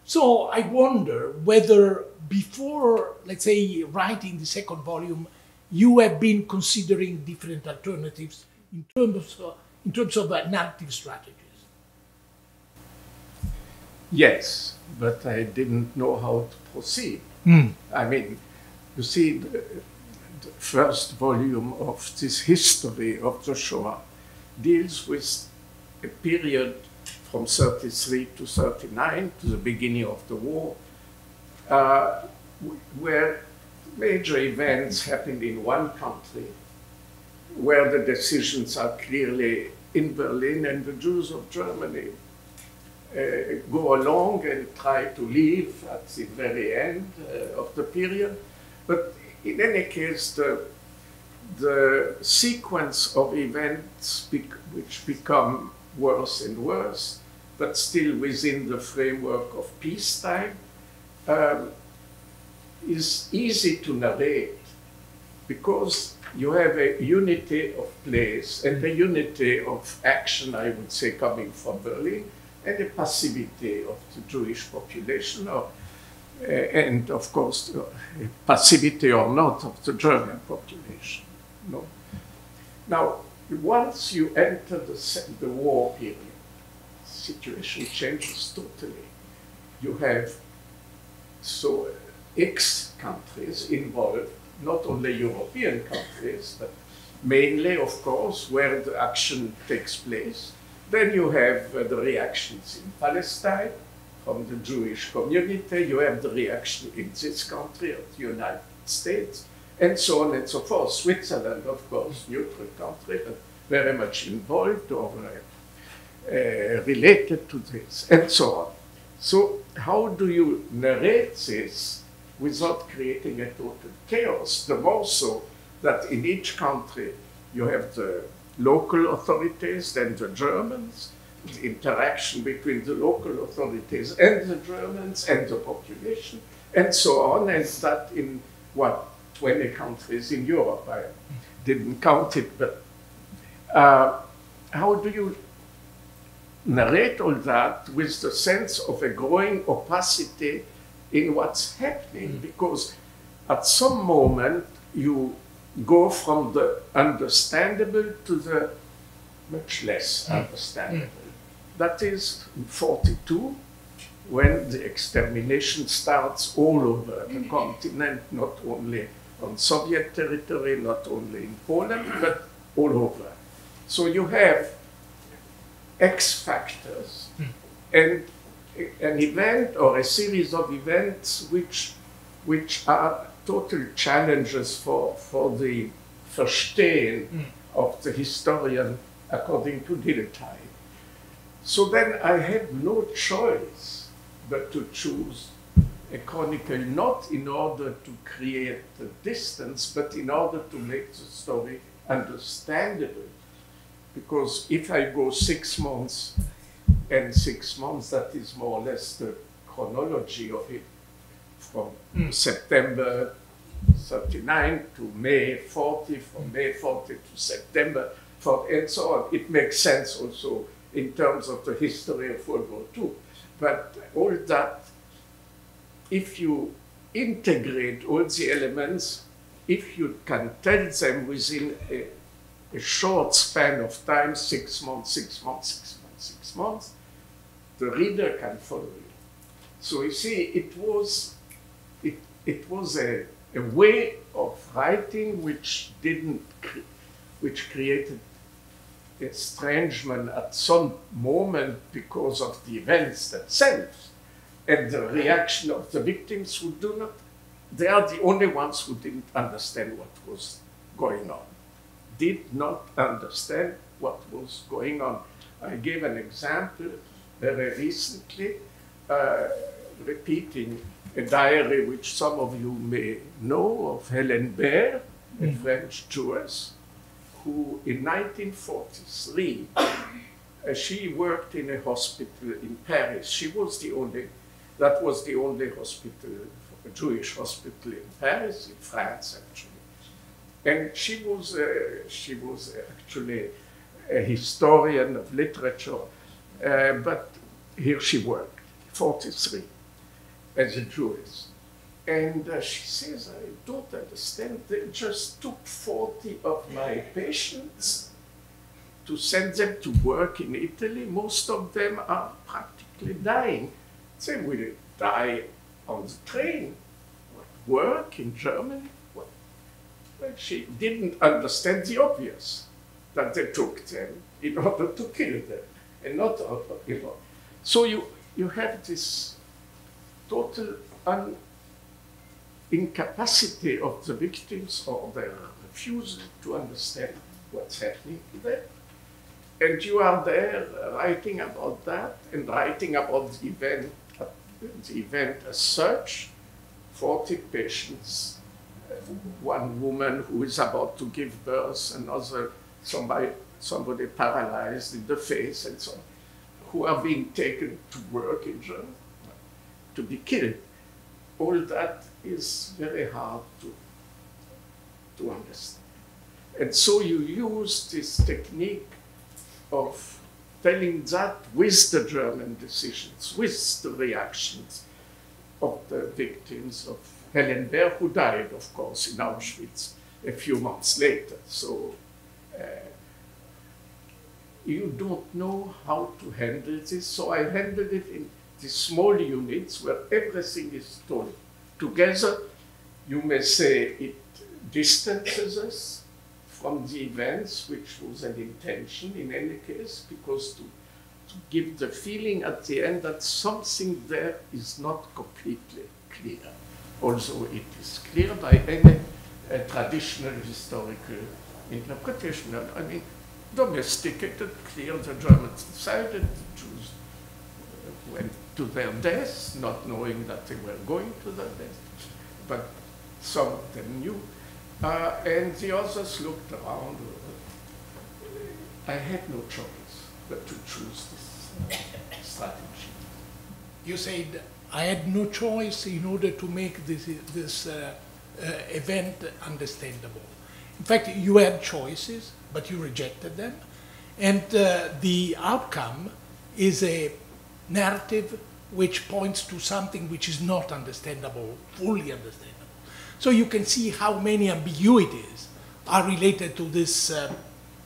So I wonder whether before, let's say, writing the second volume, you have been considering different alternatives in terms of, in terms of uh, narrative strategies. Yes, but I didn't know how to proceed. Mm. I mean, you see, the, the first volume of this history of the Shoah deals with a period from thirty-three to thirty-nine, to the beginning of the war, uh, where major events happened in one country, where the decisions are clearly in Berlin, and the Jews of Germany uh, go along and try to leave at the very end uh, of the period. But in any case, the, the sequence of events bec which become worse and worse, but still within the framework of peacetime, um, is easy to narrate because you have a unity of place and a unity of action, I would say, coming from Berlin, and a passivity of the Jewish population, or, uh, and of course, uh, passivity or not of the German population. No. Now, once you enter the, the war period, the situation changes totally. You have so X countries involved, not only European countries, but mainly, of course, where the action takes place. Then you have uh, the reactions in Palestine from the Jewish community. You have the reaction in this country of the United States, and so on and so forth. Switzerland, of course, neutral country, but very much involved or uh, related to this, and so on. So how do you narrate this without creating a total chaos? The more so that in each country you have the local authorities, then the Germans, the interaction between the local authorities and the Germans and the population, and so on, and that in what? twenty countries in Europe. I didn't count it, but uh, how do you narrate all that with the sense of a growing opacity in what's happening? Because at some moment you go from the understandable to the much less understandable. That is in forty-two. When the extermination starts all over the continent, not only on Soviet territory, not only in Poland, but all over. So you have X factors and an event or a series of events which, which are total challenges for, for the Verstehen of the historian according to Dilthey. So then I had no choice but to choose a chronicle, not in order to create the distance, but in order to make the story understandable. Because if I go six months and six months, that is more or less the chronology of it, from mm. September thirty-nine to May forty, from May forty to September forty, and so on. It makes sense also in terms of the history of World War Two. But all that, if you integrate all the elements, if you can tell them within a, a short span of time, six months, six months, six months, six months, the reader can follow you. So you see, it was, it, it was a, a way of writing which didn't, cre- which created estrangement at some moment because of the events themselves and the reaction of the victims who do not, they are the only ones who didn't understand what was going on, did not understand what was going on. I gave an example very recently, uh, repeating a diary which some of you may know of Helen Baer, a mm. French Jewess, who in nineteen forty-three, uh, she worked in a hospital in Paris. She was the only, that was the only hospital, Jewish hospital in Paris, in France actually. And she was, uh, she was actually a historian of literature, uh, but here she worked, forty-three. as a Jewess. And uh, she says, I don't understand, they just took forty of my patients to send them to work in Italy. Most of them are practically dying. They will die on the train. What, work in Germany? What? Well, she didn't understand the obvious, that they took them in order to kill them, and not, you know. So you, you have this total un incapacity of the victims, or their refusal to understand what's happening to them. And you are there writing about that and writing about the event, uh, the event as such, forty patients, uh, one woman who is about to give birth, another, somebody, somebody paralyzed in the face and so on, who are being taken to work in Germany to be killed. All that is very hard to, to understand. And so you use this technique of telling that with the German decisions, with the reactions of the victims of Helen Baer, who died, of course, in Auschwitz a few months later. So uh, you don't know how to handle this, so I handled it in these small units where everything is told together. You may say it distances us from the events, which was an intention in any case, because to, to give the feeling at the end that something there is not completely clear, although it is clear by any uh, traditional historical interpretation. I mean, domesticated, clear, the Germans decided, the Jews went to their death, not knowing that they were going to their death, but some of them knew. Uh, and the others looked around. I had no choice but to choose this uh, strategy. You said, I had no choice in order to make this, this uh, uh, event understandable. In fact, you had choices, but you rejected them. And uh, the outcome is a narrative which points to something which is not understandable, fully understandable. So you can see how many ambiguities are related to this uh,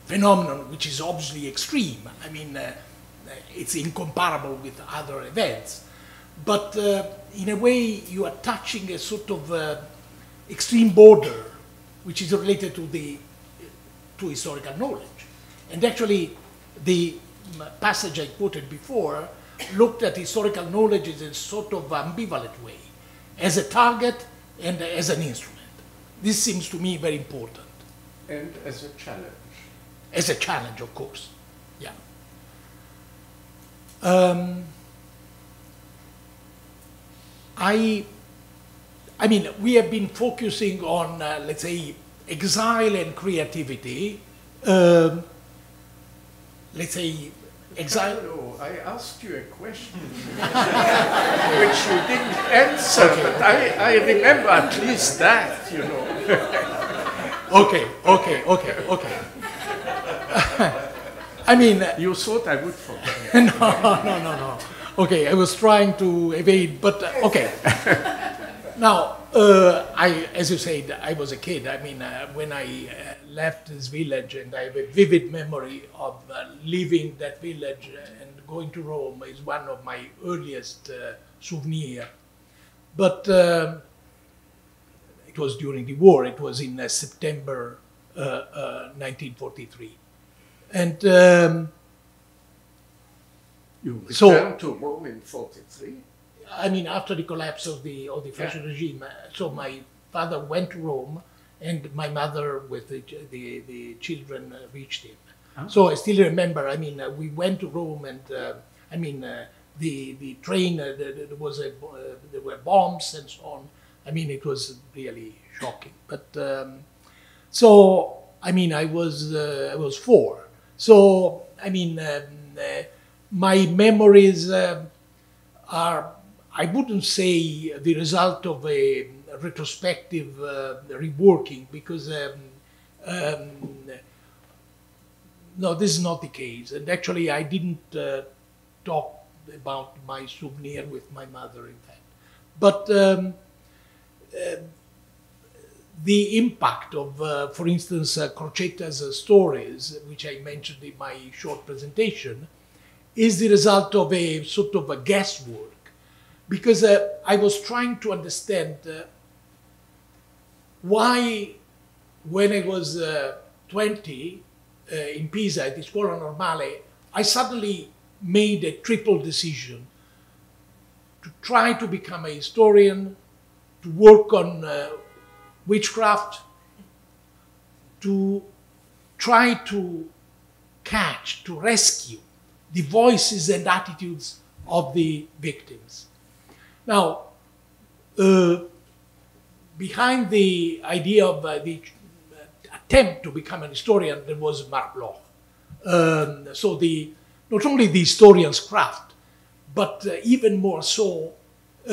phenomenon, which is obviously extreme. I mean, uh, it's incomparable with other events. But uh, in a way, you are touching a sort of uh, extreme border, which is related to, the, to historical knowledge. And actually, the passage I quoted before looked at historical knowledge in a sort of ambivalent way, as a target and as an instrument. This seems to me very important. And as a challenge. As a challenge, of course, yeah. Um, I, I mean, we have been focusing on, uh, let's say, exile and creativity, um, let's say, Carlo, I asked you a question which you didn't answer, okay. But I, I remember at least that, you know. okay, okay, okay, okay. I mean... You thought I would forget. no, no, no, no. Okay, I was trying to evade, but uh, okay. Now, uh, I, as you said, I was a kid. I mean, uh, when I... Uh, left this village, and I have a vivid memory of uh, leaving that village and going to Rome is one of my earliest uh, souvenirs. But uh, it was during the war, it was in uh, September uh, uh, nineteen forty-three. And um, you returned so, to Rome in forty-three? I mean, after the collapse of the, of the Fascist yeah. regime, so my father went to Rome, and my mother with the, the, the children uh, reached him. Okay. So I still remember, I mean, uh, we went to Rome and, uh, I mean, uh, the, the train, uh, there, there, was a, uh, there were bombs and so on. I mean, it was really shocking. But, um, so, I mean, I was, uh, I was four. So, I mean, um, uh, my memories uh, are, I wouldn't say the result of a retrospective uh, reworking, because um, um, no, this is not the case. And actually, I didn't uh, talk about my souvenir with my mother, in fact. But um, uh, the impact of, uh, for instance, uh, Crocetta's uh, stories, which I mentioned in my short presentation, is the result of a sort of a guesswork, because uh, I was trying to understand uh, why, when I was uh, twenty, uh, in Pisa at the Scuola Normale, I suddenly made a triple decision: to try to become a historian, to work on uh, witchcraft, to try to catch, to rescue the voices and attitudes of the victims. Now, uh, behind the idea of uh, the attempt to become an historian, there was Marc Bloch. Um, so the, not only the historian's craft, but uh, even more so uh,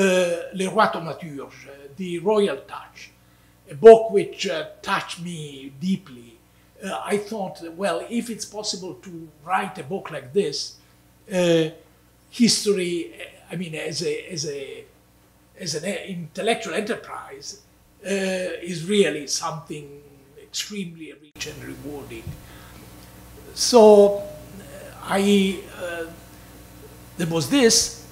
Le Roi Thaumaturge, uh, the royal touch, a book which uh, touched me deeply. Uh, I thought, well, if it's possible to write a book like this, uh, history, I mean, as, a, as, a, as an intellectual enterprise, uh, is really something extremely rich and rewarding. So I, uh, there was this,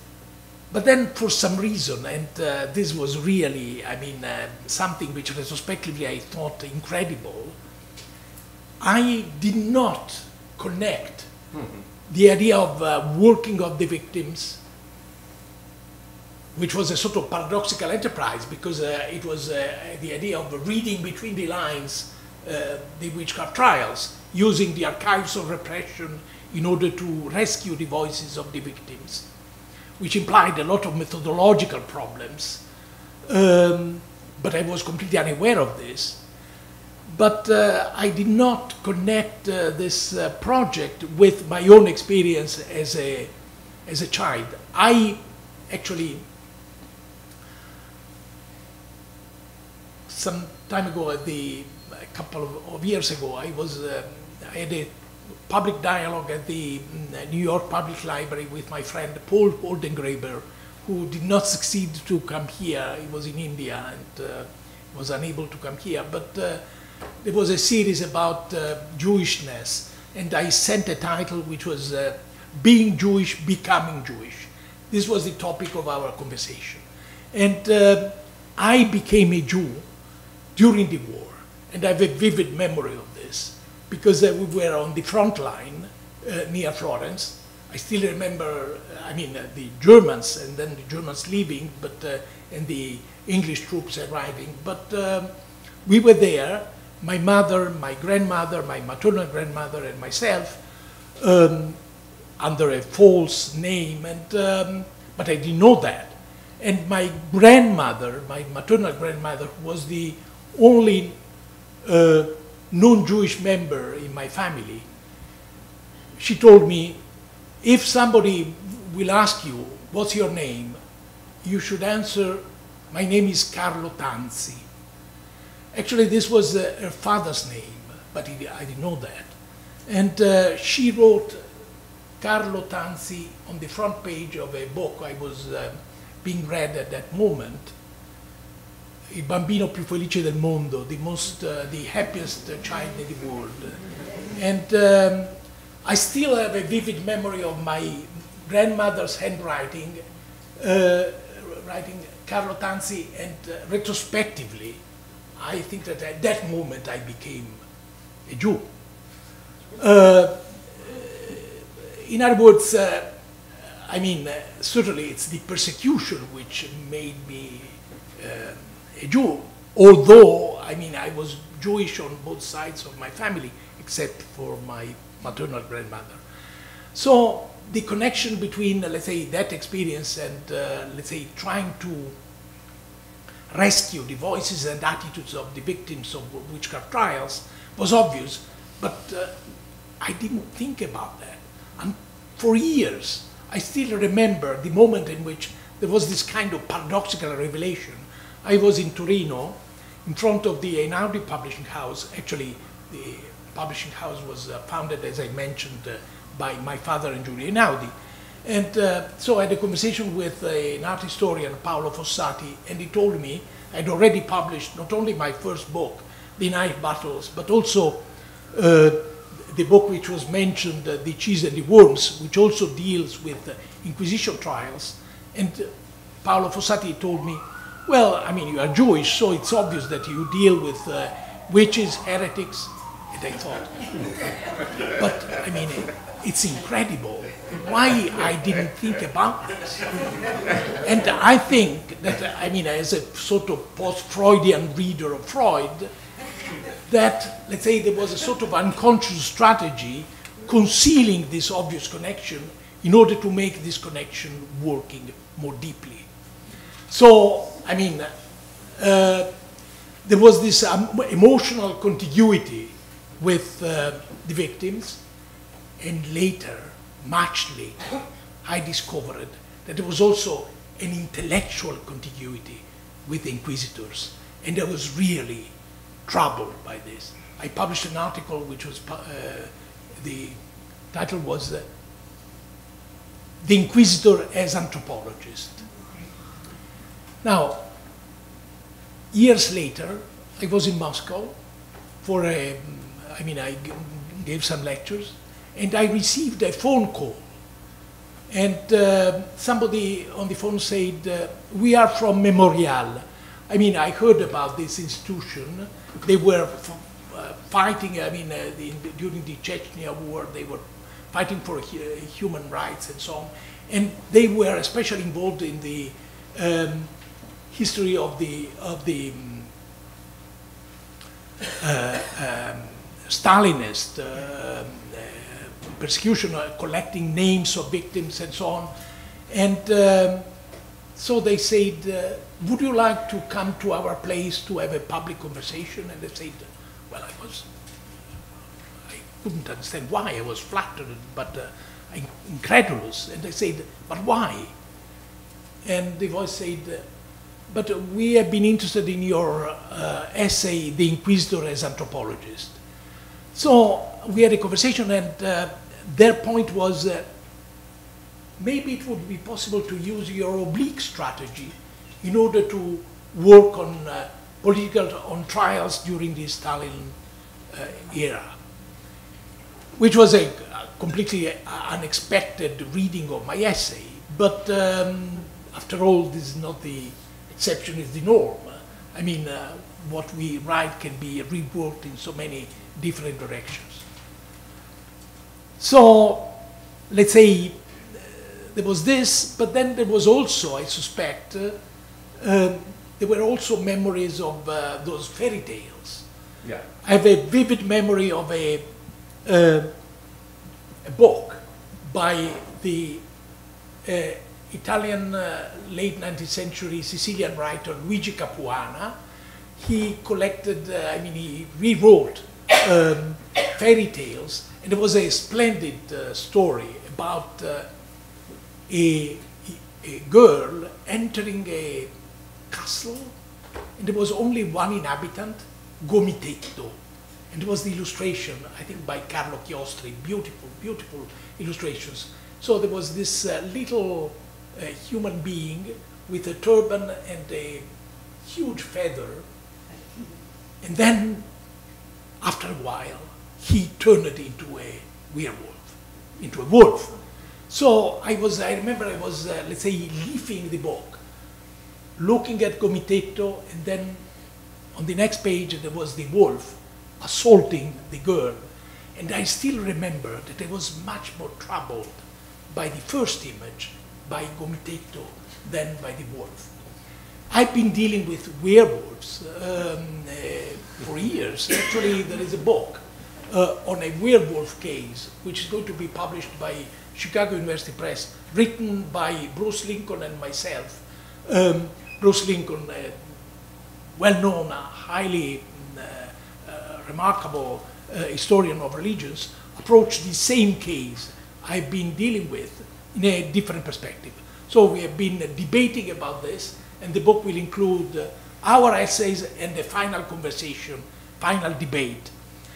but then for some reason, and uh, this was really, I mean, uh, something which retrospectively I thought incredible, I did not connect mm-hmm. the idea of uh, working of the victims, which was a sort of paradoxical enterprise, because uh, it was uh, the idea of reading between the lines uh, the witchcraft trials, using the archives of repression in order to rescue the voices of the victims, which implied a lot of methodological problems. Um, but I was completely unaware of this. But uh, I did not connect uh, this uh, project with my own experience as a, as a child. I actually, some time ago, at the, a couple of, of years ago, I, was, um, I had a public dialogue at the New York Public Library with my friend Paul Holdengraber, who did not succeed to come here. He was in India and uh, was unable to come here. But uh, there was a series about uh, Jewishness, and I sent a title which was uh, Being Jewish, Becoming Jewish. This was the topic of our conversation. And uh, I became a Jew during the war, and I have a vivid memory of this, because uh, we were on the front line uh, near Florence. I still remember, I mean, uh, the Germans, and then the Germans leaving, but uh, and the English troops arriving, but uh, we were there. My mother, my grandmother, my maternal grandmother, and myself, um, under a false name, and, um, but I didn't know that. And my grandmother, my maternal grandmother, was the only uh, non-Jewish member in my family. She told me, if somebody will ask you, what's your name, you should answer, my name is Carlo Tanzi. Actually, this was uh, her father's name, but he, I didn't know that. And uh, she wrote Carlo Tanzi on the front page of a book I was uh, being read at that moment, Il bambino più felice del mondo, the most, uh, the happiest child in the world. And um, I still have a vivid memory of my grandmother's handwriting, uh, writing Carlo Tanzi, and uh, retrospectively, I think that at that moment I became a Jew. Uh, in other words, uh, I mean, uh, certainly it's the persecution which made me uh, a Jew, although, I mean, I was Jewish on both sides of my family, except for my maternal grandmother. So the connection between, uh, let's say, that experience and, uh, let's say, trying to rescue the voices and attitudes of the victims of witchcraft trials was obvious, but uh, I didn't think about that. And for years, I still remember the moment in which there was this kind of paradoxical revelation. I was in Torino, in front of the Einaudi publishing house. Actually, the publishing house was uh, founded, as I mentioned, uh, by my father and Giulio Einaudi. And uh, so I had a conversation with an art historian, Paolo Fossati, and he told me I'd already published not only my first book, The Knife Battles, but also uh, the book which was mentioned, uh, The Cheese and the Worms, which also deals with uh, Inquisition trials. And uh, Paolo Fossati told me, well, I mean, you are Jewish, so it's obvious that you deal with uh, witches, heretics, and I thought. But, I mean, it's incredible why I didn't think about this. And I think that, I mean, as a sort of post-Freudian reader of Freud, that, let's say, there was a sort of unconscious strategy concealing this obvious connection in order to make this connection working more deeply. So, I mean, uh, there was this um, emotional contiguity with uh, the victims, and later, much later, I discovered that there was also an intellectual contiguity with the inquisitors, and I was really troubled by this. I published an article which was, uh, the title was uh, The Inquisitor as Anthropologist. Now, years later, I was in Moscow for a, I mean, I gave some lectures, and I received a phone call. And uh, somebody on the phone said, uh, we are from Memorial. I mean, I heard about this institution. They were f uh, fighting, I mean, uh, the, during the Chechnya war, they were fighting for hu human rights and so on. And they were especially involved in the um, history of the, of the um, uh, um, Stalinist uh, uh, persecution, uh, collecting names of victims and so on. And um, so they said, uh, would you like to come to our place to have a public conversation? And they said, well, I was, I couldn't understand why. I was flattered, but uh, incredulous. And they said, but why? And the voice said, but we have been interested in your uh, essay, The Inquisitor as Anthropologist. So we had a conversation, and uh, their point was, uh, maybe it would be possible to use your oblique strategy in order to work on uh, political, on trials during the Stalin uh, era, which was a completely unexpected reading of my essay. But um, after all, this is not the exception, it's the norm. I mean, uh, what we write can be reworked in so many different directions. So, let's say, uh, there was this, but then there was also, I suspect, uh, Uh, there were also memories of uh, those fairy tales. Yeah. I have a vivid memory of a, uh, a book by the uh, Italian uh, late nineteenth century Sicilian writer Luigi Capuana. He collected, uh, I mean, he rewrote um, fairy tales, and there was a splendid uh, story about uh, a, a girl entering a castle, and there was only one inhabitant, Gomitetto. And it was the illustration, I think, by Carlo Chiostri. Beautiful, beautiful illustrations. So there was this uh, little uh, human being with a turban and a huge feather. And then, after a while, he turned it into a werewolf, into a wolf. So I was, I remember I was, uh, let's say, leafing the book, looking at Gomitetto, and then on the next page there was the wolf assaulting the girl. And I still remember that I was much more troubled by the first image, by Gomitetto, than by the wolf. I've been dealing with werewolves um, uh, for years. Actually, there is a book uh, on a werewolf case, which is going to be published by Chicago University Press, written by Bruce Lincoln and myself. Um, Bruce Lincoln, uh, well-known, uh, highly uh, uh, remarkable uh, historian of religions, approached the same case I've been dealing with in a different perspective. So we have been uh, debating about this, and the book will include uh, our essays and the final conversation, final debate.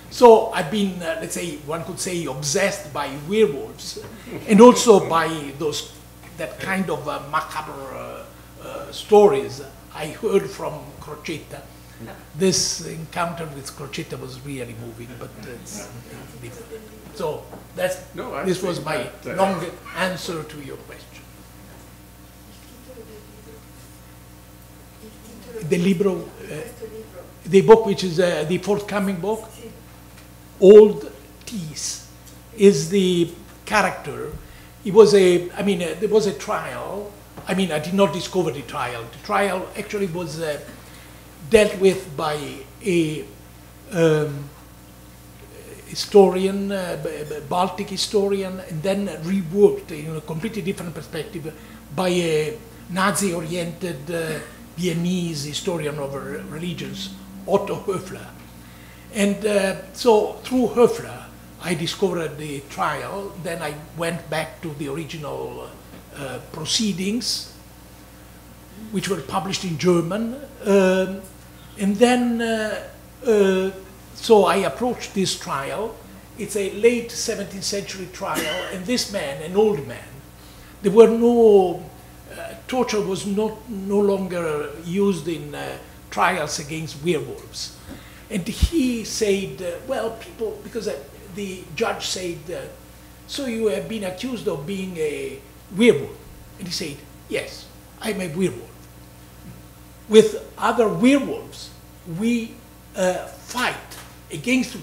So I've been, uh, let's say, one could say, obsessed by werewolves, and also by those, that kind of uh, macabre uh, uh, stories I heard from Crocetta. This encounter with Crocetta was really moving, but it's different. So that's, no, this was my that, uh, long answer to your question. The libro, uh, the book which is uh, the forthcoming book, Old Teas, is the character. It was a, I mean, uh, there was a trial. I mean, I did not discover the trial. The trial actually was uh, dealt with by a um, historian, uh, Baltic historian, and then reworked in a completely different perspective by a Nazi-oriented uh, Viennese historian of religions, Otto Höffler. And uh, so through Höffler, I discovered the trial. Then I went back to the original uh, proceedings, which were published in German. Um, and then, uh, uh, so I approached this trial. It's a late seventeenth century trial. And this man, an old man, there were no, uh, torture was not, no longer used in uh, trials against werewolves. And he said, uh, well, people, because uh, the judge said, uh, so you have been accused of being a werewolf. And he said, yes, I'm a werewolf. With other werewolves, we uh, fight against,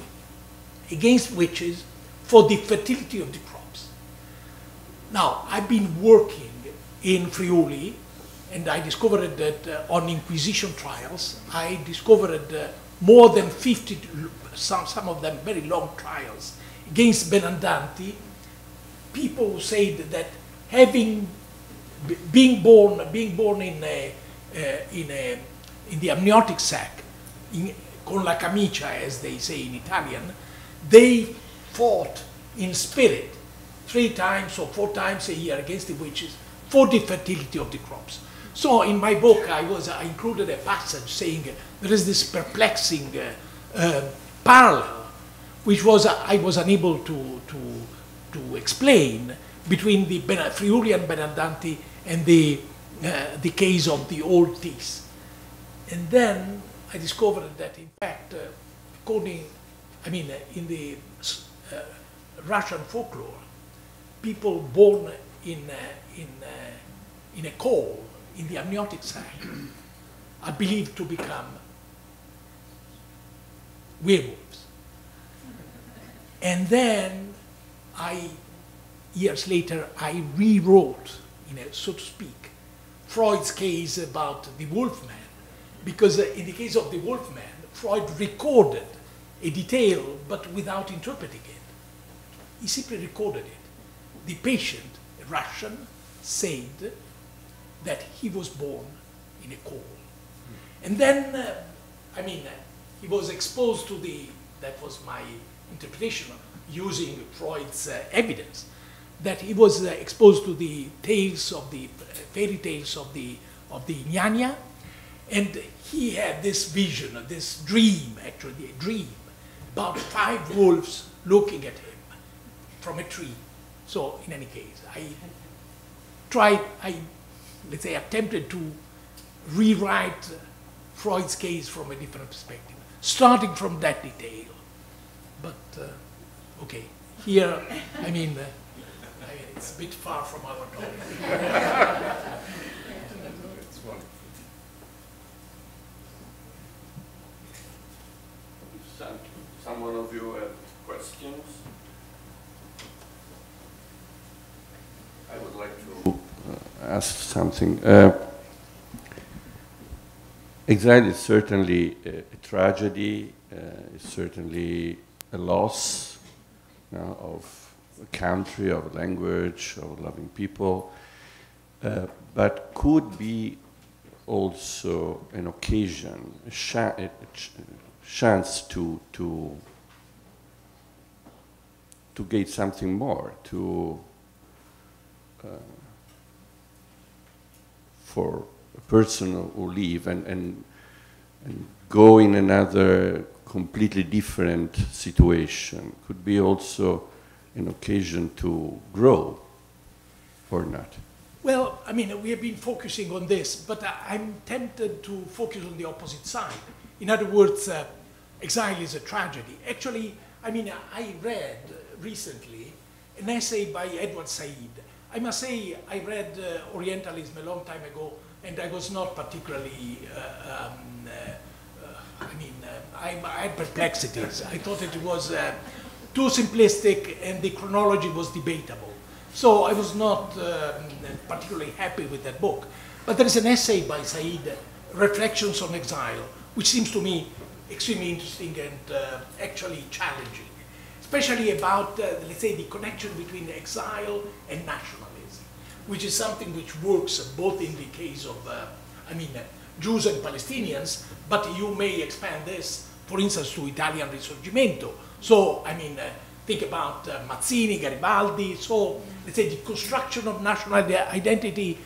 against witches for the fertility of the crops. Now, I've been working in Friuli, and I discovered that uh, on Inquisition trials, I discovered uh, more than fifty, some, some of them very long trials, against Benandanti, people who said that having, being born, being born in, a, uh, in, a, in the amniotic sac, in, con la camicia, as they say in Italian, they fought in spirit three times or four times a year against the witches for the fertility of the crops. So in my book, I, was, I included a passage saying, there is this perplexing uh, uh, parallel, which was uh, I was unable to, to, to explain, between the ben Friulian Benandanti and the, uh, the case of the Old Teas. And then I discovered that, in fact, uh, according, I mean, uh, in the uh, Russian folklore, people born in, uh, in, uh, in a coal, in the amniotic sac, are believed to become werewolves. And then I, years later, I rewrote, in a, so to speak, Freud's case about the Wolfman, because in the case of the Wolfman, Freud recorded a detail but without interpreting it. He simply recorded it. The patient, a Russian, said that he was born in a coal. And then, uh, I mean, uh, he was exposed to the, that was my interpretation, using Freud's uh, evidence, that he was uh, exposed to the tales of the, uh, fairy tales of the, of the Gnania, and he had this vision, this dream, actually, a dream, about five wolves looking at him from a tree. So, in any case, I tried, I, let's say, attempted to rewrite Freud's case from a different perspective, starting from that detail. But, uh, okay, here, I mean, uh, I mean, it's a bit far from our topic. It's wonderful. Some, someone of you have questions? I would like to ask something. Uh, Exile is certainly a, a tragedy, uh, it's certainly a loss, you know, of a country, of a language, of loving people, uh, but could be also an occasion, a, sh a, ch a chance to, to, to get something more, to, uh, for a person who leave and, and, and go in another completely different situation. Could be also an occasion to grow, or not. Well, I mean, we have been focusing on this, but I'm tempted to focus on the opposite side. In other words, uh, exile is a tragedy. Actually, I mean, I read recently an essay by Edward Said. I must say, I read uh, Orientalism a long time ago, and I was not particularly, uh, um, uh, uh, I mean, uh, I, I had perplexities. I thought it was uh, too simplistic, and the chronology was debatable. So I was not uh, particularly happy with that book. But there is an essay by Said, Reflections on Exile, which seems to me extremely interesting and uh, actually challenging, especially about, uh, let's say, the connection between exile and nationalism, which is something which works both in the case of, uh, I mean, uh, Jews and Palestinians, but you may expand this, for instance, to Italian Risorgimento. So, I mean, uh, think about uh, Mazzini, Garibaldi, so let's say the construction of national identity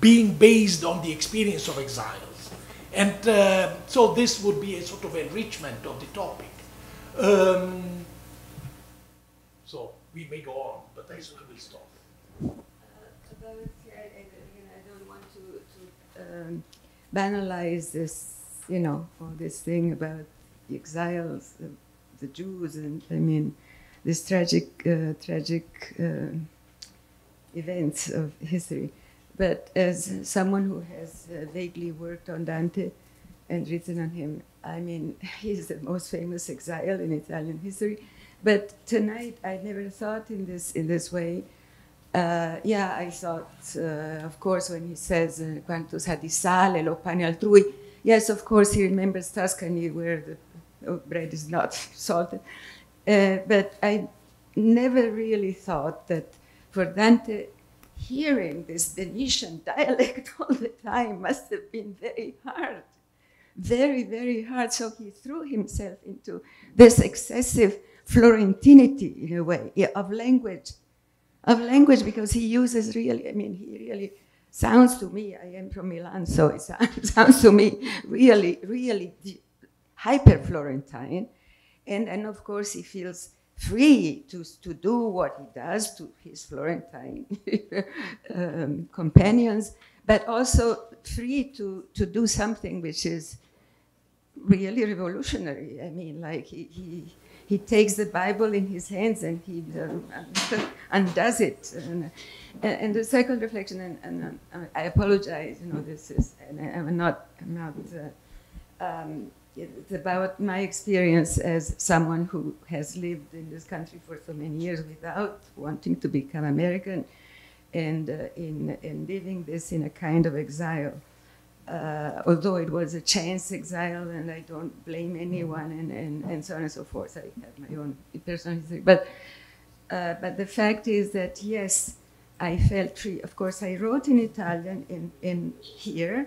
being based on the experience of exiles. And uh, so this would be a sort of enrichment of the topic. Um, so we may go on, but I sort of will stop. Uh, about, I, I, I don't want to, to um, banalize this, you know, all this thing about the exiles, the, the Jews, and I mean, this tragic, uh, tragic uh, events of history. But as someone who has uh, vaguely worked on Dante and written on him, I mean, he's the most famous exile in Italian history. But tonight, I never thought in this, in this way. Uh, yeah, I thought, uh, of course, when he says, quanto sa di sale lo pane altrui, yes, of course, he remembers Tuscany, where the bread is not salted. Uh, but I never really thought that for Dante, hearing this Venetian dialect all the time must have been very hard, very, very hard. So he threw himself into this excessive Florentinity, in a way, of language, of language, because he uses really, I mean, he really sounds to me, I am from Milan, so it sounds to me really, really hyper-Florentine. And, and of course, he feels free to, to do what he does to his Florentine um, companions, but also free to, to do something which is really revolutionary. I mean, like he, he, he takes the Bible in his hands and he um, undoes it. And, and the second reflection, and, and um, I apologize, you know, this is, and I, I'm not, I'm not uh, um, it's about my experience as someone who has lived in this country for so many years without wanting to become American, and uh, in, in living this in a kind of exile. Uh, although it was a chance exile, and I don't blame anyone, and, and, and so on and so forth. I have my own personal history. But, uh, but the fact is that, yes, I felt free. Of course, I wrote in Italian in, in here,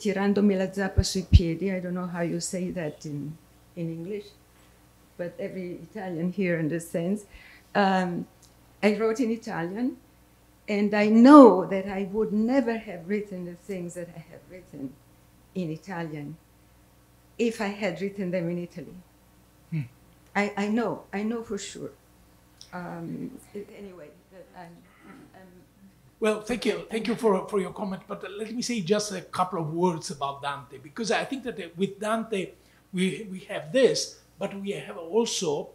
tirandomi la zappa sui piedi. I don't know how you say that in, in English, but every Italian here understands. Um, I wrote in Italian, and I know that I would never have written the things that I have written in Italian if I had written them in Italy. Hmm. I, I know, I know for sure. Um, anyway, I'm... Well, thank you. Thank you for, for your comment. But let me say just a couple of words about Dante, because I think that with Dante, we, we have this, but we have also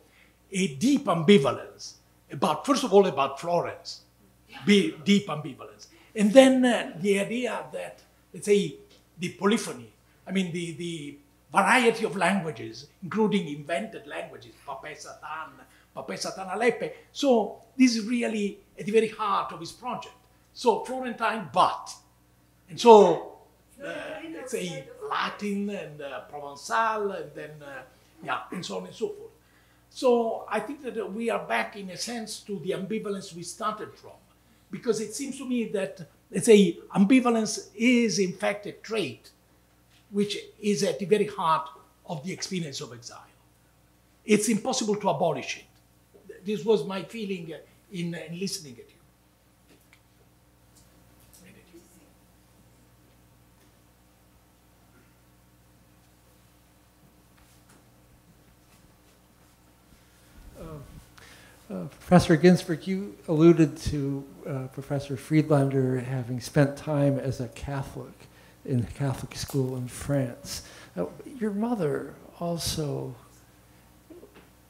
a deep ambivalence about, first of all, about Florence, be deep ambivalence. And then uh, the idea that, let's say, the polyphony, I mean, the, the variety of languages, including invented languages, Papè Satan, Papè Satana Lepe. So this is really at the very heart of his project. So Florentine, but, and so, uh, let's say Latin and uh, Provençal, and then, uh, yeah, and so on and so forth. So I think that we are back, in a sense, to the ambivalence we started from, because it seems to me that, let's say, ambivalence is, in fact, a trait which is at the very heart of the experience of exile. It's impossible to abolish it. This was my feeling in, in listening to it. Uh, Professor Ginzburg, you alluded to uh, Professor Friedländer having spent time as a Catholic in a Catholic school in France. Uh, your mother also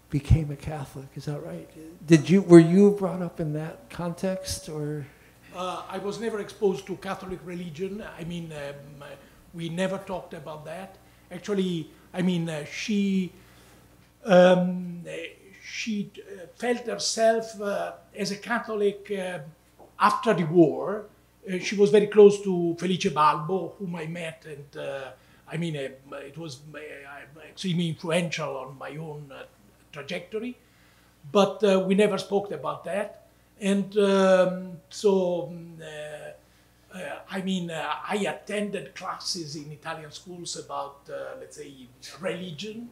became a Catholic, is that right? Did you, were you brought up in that context, or? Uh, I was never exposed to Catholic religion. I mean, um, we never talked about that. Actually, I mean, uh, she, um, she uh, felt herself uh, as a Catholic uh, after the war. Uh, she was very close to Felice Balbo, whom I met, and uh, I mean, uh, it was uh, extremely influential on my own uh, trajectory, but uh, we never spoke about that. And um, so, uh, uh, I mean, uh, I attended classes in Italian schools about, uh, let's say, religion,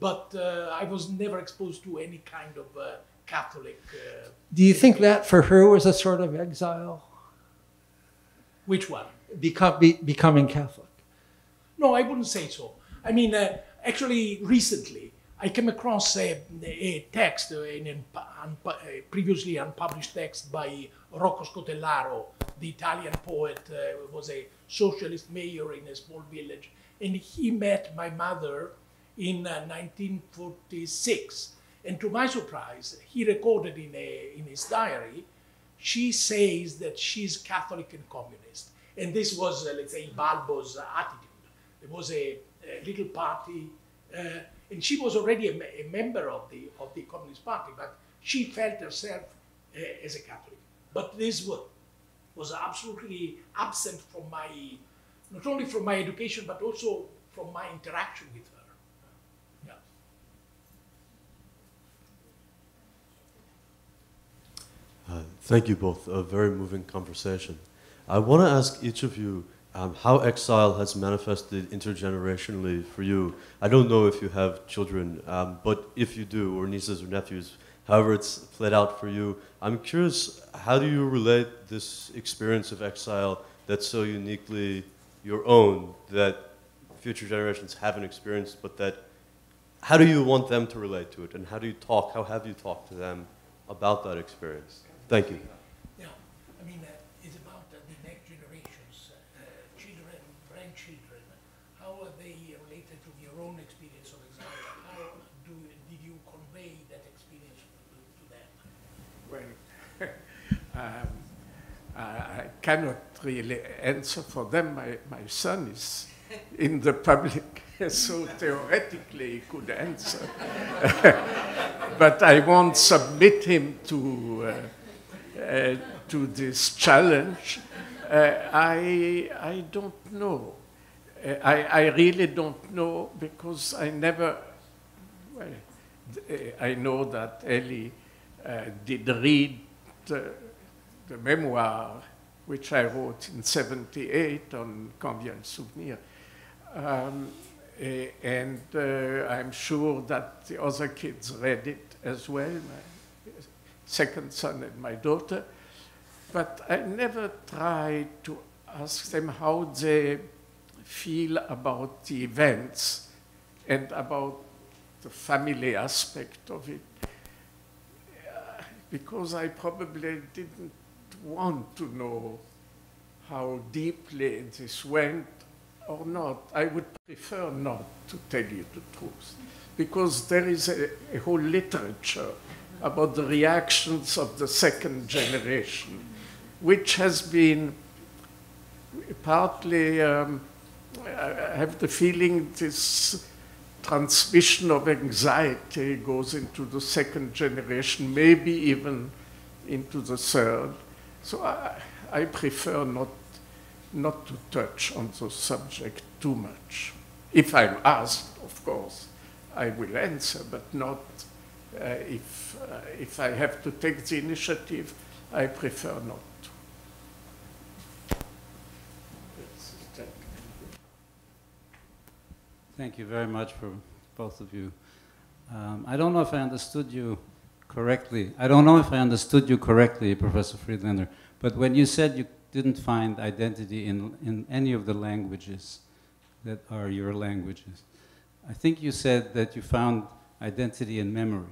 but uh, I was never exposed to any kind of uh, Catholic. Uh, Do you think that for her was a sort of exile? Which one? Becom be becoming Catholic. No, I wouldn't say so. I mean, uh, actually, recently, I came across a, a text, an unpu a previously unpublished text by Rocco Scotellaro, the Italian poet, uh, was a socialist mayor in a small village, and he met my mother in uh, nineteen forty-six. And to my surprise, he recorded in, a, in his diary, she says that she's Catholic and communist. And this was, uh, let's say, Balbo's attitude. There was a, a little party, uh, and she was already a, a member of the, of the Communist Party, but she felt herself uh, as a Catholic. But this was, was absolutely absent from my, not only from my education, but also from my interaction with her. Yeah. Uh, thank you both, a very moving conversation. I want to ask each of you Um, how exile has manifested intergenerationally for you. I don't know if you have children, um, but if you do, or nieces or nephews, however it's played out for you, I'm curious, how do you relate this experience of exile that's so uniquely your own, that future generations haven't experienced, but that, how do you want them to relate to it, and how do you talk, how have you talked to them about that experience? Thank you. Yeah, I mean, uh, it's about the next generations. Children, grandchildren, how are they related to your own experience of exile? How do, did you convey that experience to them? Well, um, I cannot really answer for them. My, my son is in the public, so theoretically he could answer. But I won't submit him to, uh, uh, to this challenge. Uh, I, I don't know. Uh, I, I really don't know, because I never, well, I know that Ellie uh, did read the, the memoir which I wrote in seventy-eight on Quand vient le souvenir. Um, and uh, I'm sure that the other kids read it as well, my second son and my daughter. But I never tried to ask them how they feel about the events and about the family aspect of it, because I probably didn't want to know how deeply this went or not. I would prefer not to tell you the truth, because there is a, a whole literature about the reactions of the second generation, which has been partly, um, I have the feeling this transmission of anxiety goes into the second generation, maybe even into the third. So I, I prefer not, not to touch on the subject too much. If I'm asked, of course, I will answer, but not uh, if, uh, if I have to take the initiative, I prefer not. Thank you very much for both of you. Um, I don't know if I understood you correctly. I don't know if I understood you correctly, Professor Friedländer, but when you said you didn't find identity in, in any of the languages that are your languages, I think you said that you found identity in memory,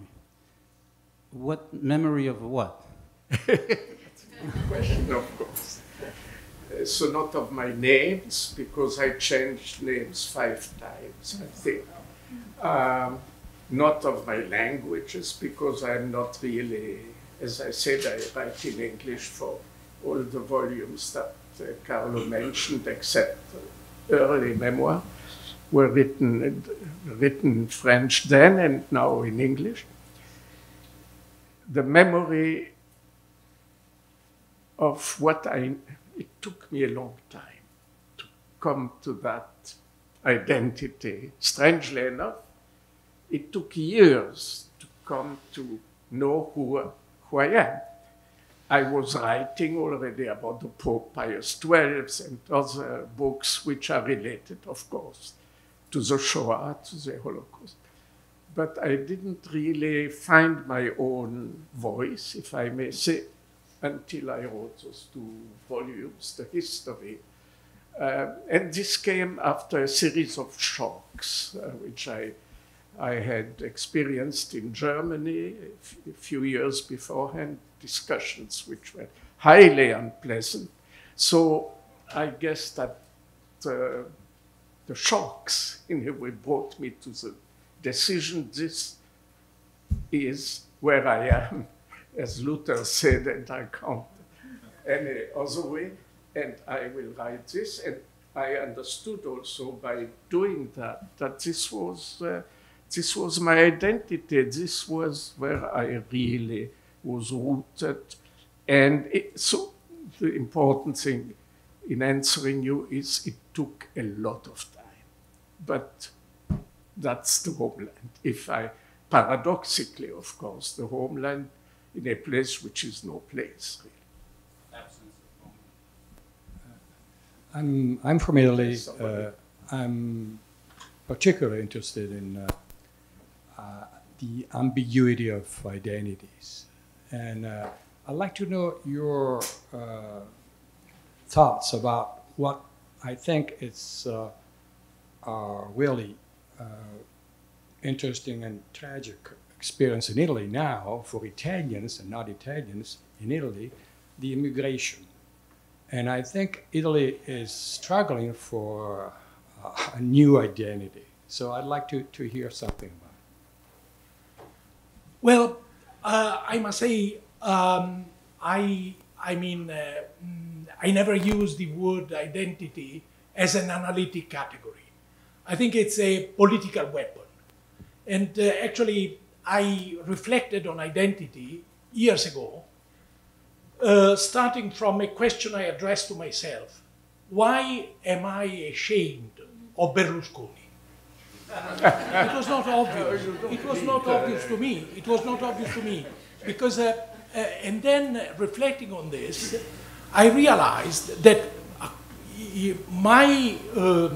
What memory of what? That's a good question, of course. Uh, so not of my names, because I changed names five times, I think. Um, not of my languages, because I'm not really, as I said, I write in English for all the volumes that uh, Carlo mentioned, except early memoir, were written, written in French then and now in English. The memory of what I, it took me a long time to come to that identity. Strangely enough, it took years to come to know who, who I am. I was writing already about the Pope Pius the twelfth and other books which are related, of course, to the Shoah, to the Holocaust. But I didn't really find my own voice, if I may say, until I wrote those two volumes, the history. Uh, and this came after a series of shocks, uh, which I, I had experienced in Germany a, a few years beforehand, discussions which were highly unpleasant. So I guess that uh, the shocks in a way brought me to the decision, this is where I am, as Luther said, and I can't any other way, and I will write this. And I understood also by doing that, that this was, uh, this was my identity, this was where I really was rooted. And it, so the important thing in answering you is it took a lot of time, but that's the homeland. If I, paradoxically, of course, the homeland in a place which is no place, really. Absence of home. Uh, I'm, I'm from Italy. Uh, I'm particularly interested in uh, uh, the ambiguity of identities. And uh, I'd like to know your uh, thoughts about what I think is uh, uh, really Uh, interesting and tragic experience in Italy now for Italians and not Italians in Italy, the immigration. And I think Italy is struggling for uh, a new identity. So I'd like to, to hear something about it. Well, uh, I must say, um, I, I mean, uh, I never use the word identity as an analytic category. I think it's a political weapon. And uh, actually, I reflected on identity years ago, uh, starting from a question I addressed to myself. Why am I ashamed of Berlusconi? It was not obvious. It was not obvious to me. It was not obvious to me. Because, uh, uh, and then uh, reflecting on this, I realized that uh, my, uh,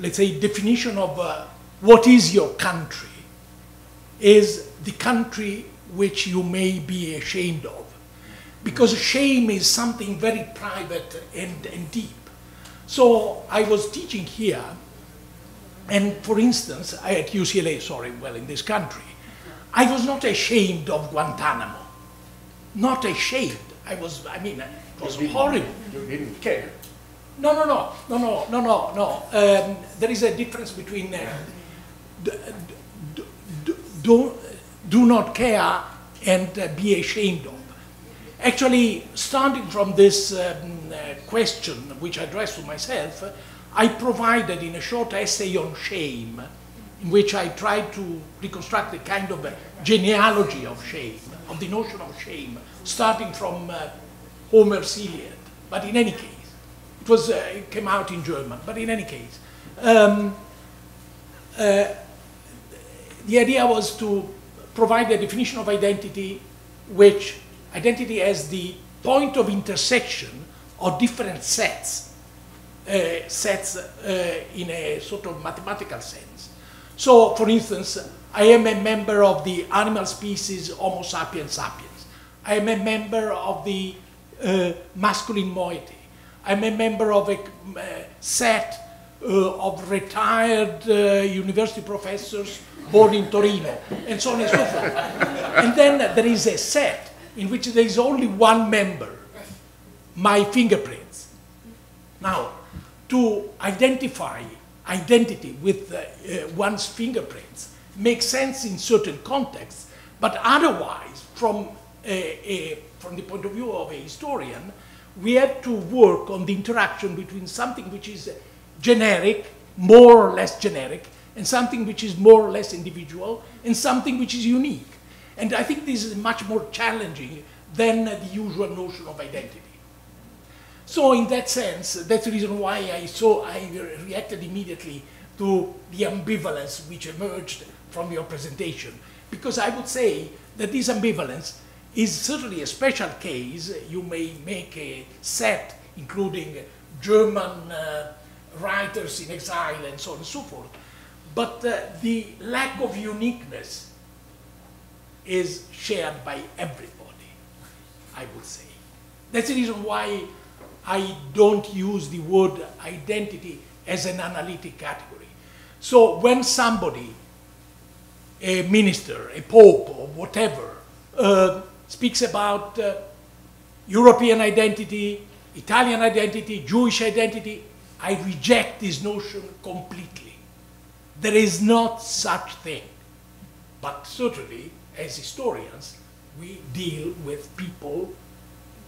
let's say, definition of uh, what is your country is the country which you may be ashamed of. Because shame is something very private and, and deep. So I was teaching here, and for instance, I, at U C L A, sorry, well, in this country, I was not ashamed of Guantanamo. Not ashamed. I was, I mean, it was horrible. You didn't care. No, no, no, no, no, no, no, no. Um, there is a difference between uh, d d d do, do not care and uh, be ashamed of. Actually, starting from this um, uh, question, which I addressed to myself, I provided in a short essay on shame, in which I tried to reconstruct a kind of a genealogy of shame, of the notion of shame, starting from uh, Homer's Iliad, but in any case. It was, uh, it came out in German, but in any case, um, uh, the idea was to provide a definition of identity, which identity as the point of intersection of different sets, uh, sets uh, in a sort of mathematical sense. So, for instance, I am a member of the animal species Homo sapiens sapiens. I am a member of the uh, masculine moiety. I'm a member of a uh, set uh, of retired uh, university professors born in Torino, and so on and so forth. And then there is a set in which there is only one member, my fingerprints. Now, to identify identity with uh, uh, one's fingerprints makes sense in certain contexts, but otherwise, from, a, a, from the point of view of a historian, we have to work on the interaction between something which is generic, more or less generic, and something which is more or less individual, and something which is unique. And I think this is much more challenging than the usual notion of identity. So in that sense, that's the reason why I, saw, I reacted immediately to the ambivalence which emerged from your presentation. Because I would say that this ambivalence is certainly a special case. You may make a set including German uh, writers in exile and so on and so forth. But uh, the lack of uniqueness is shared by everybody, I would say. That's the reason why I don't use the word identity as an analytic category. So when somebody, a minister, a pope, or whatever, uh, speaks about uh, European identity, Italian identity, Jewish identity, I reject this notion completely. There is not such thing. But certainly, as historians, we deal with people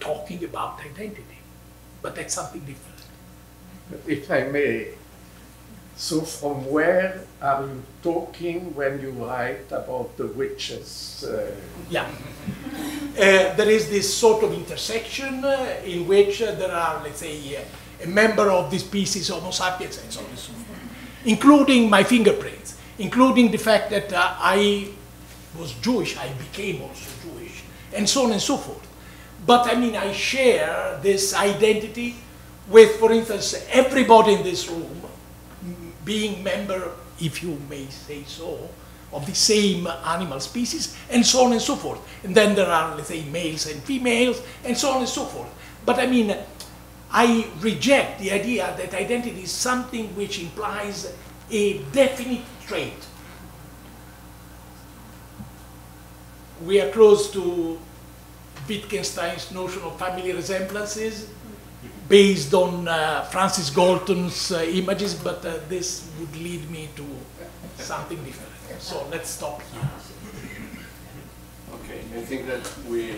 talking about identity. But that's something different. If I may, so from where are you talking when you write about the witches? Uh... Yeah. uh, there is this sort of intersection uh, in which uh, there are, let's say, uh, a member of this species, Homo sapiens, and so on and so forth, including my fingerprints, including the fact that uh, I was Jewish, I became also Jewish, and so on and so forth. But I mean, I share this identity with, for instance, everybody in this room being member, if you may say so, of the same animal species, and so on and so forth. And then there are, let's say, males and females, and so on and so forth. But I mean, I reject the idea that identity is something which implies a definite trait. We are close to Wittgenstein's notion of family resemblances based on uh, Francis Galton's uh, images, but uh, this would lead me to something different. So let's stop here. Okay, I think that we...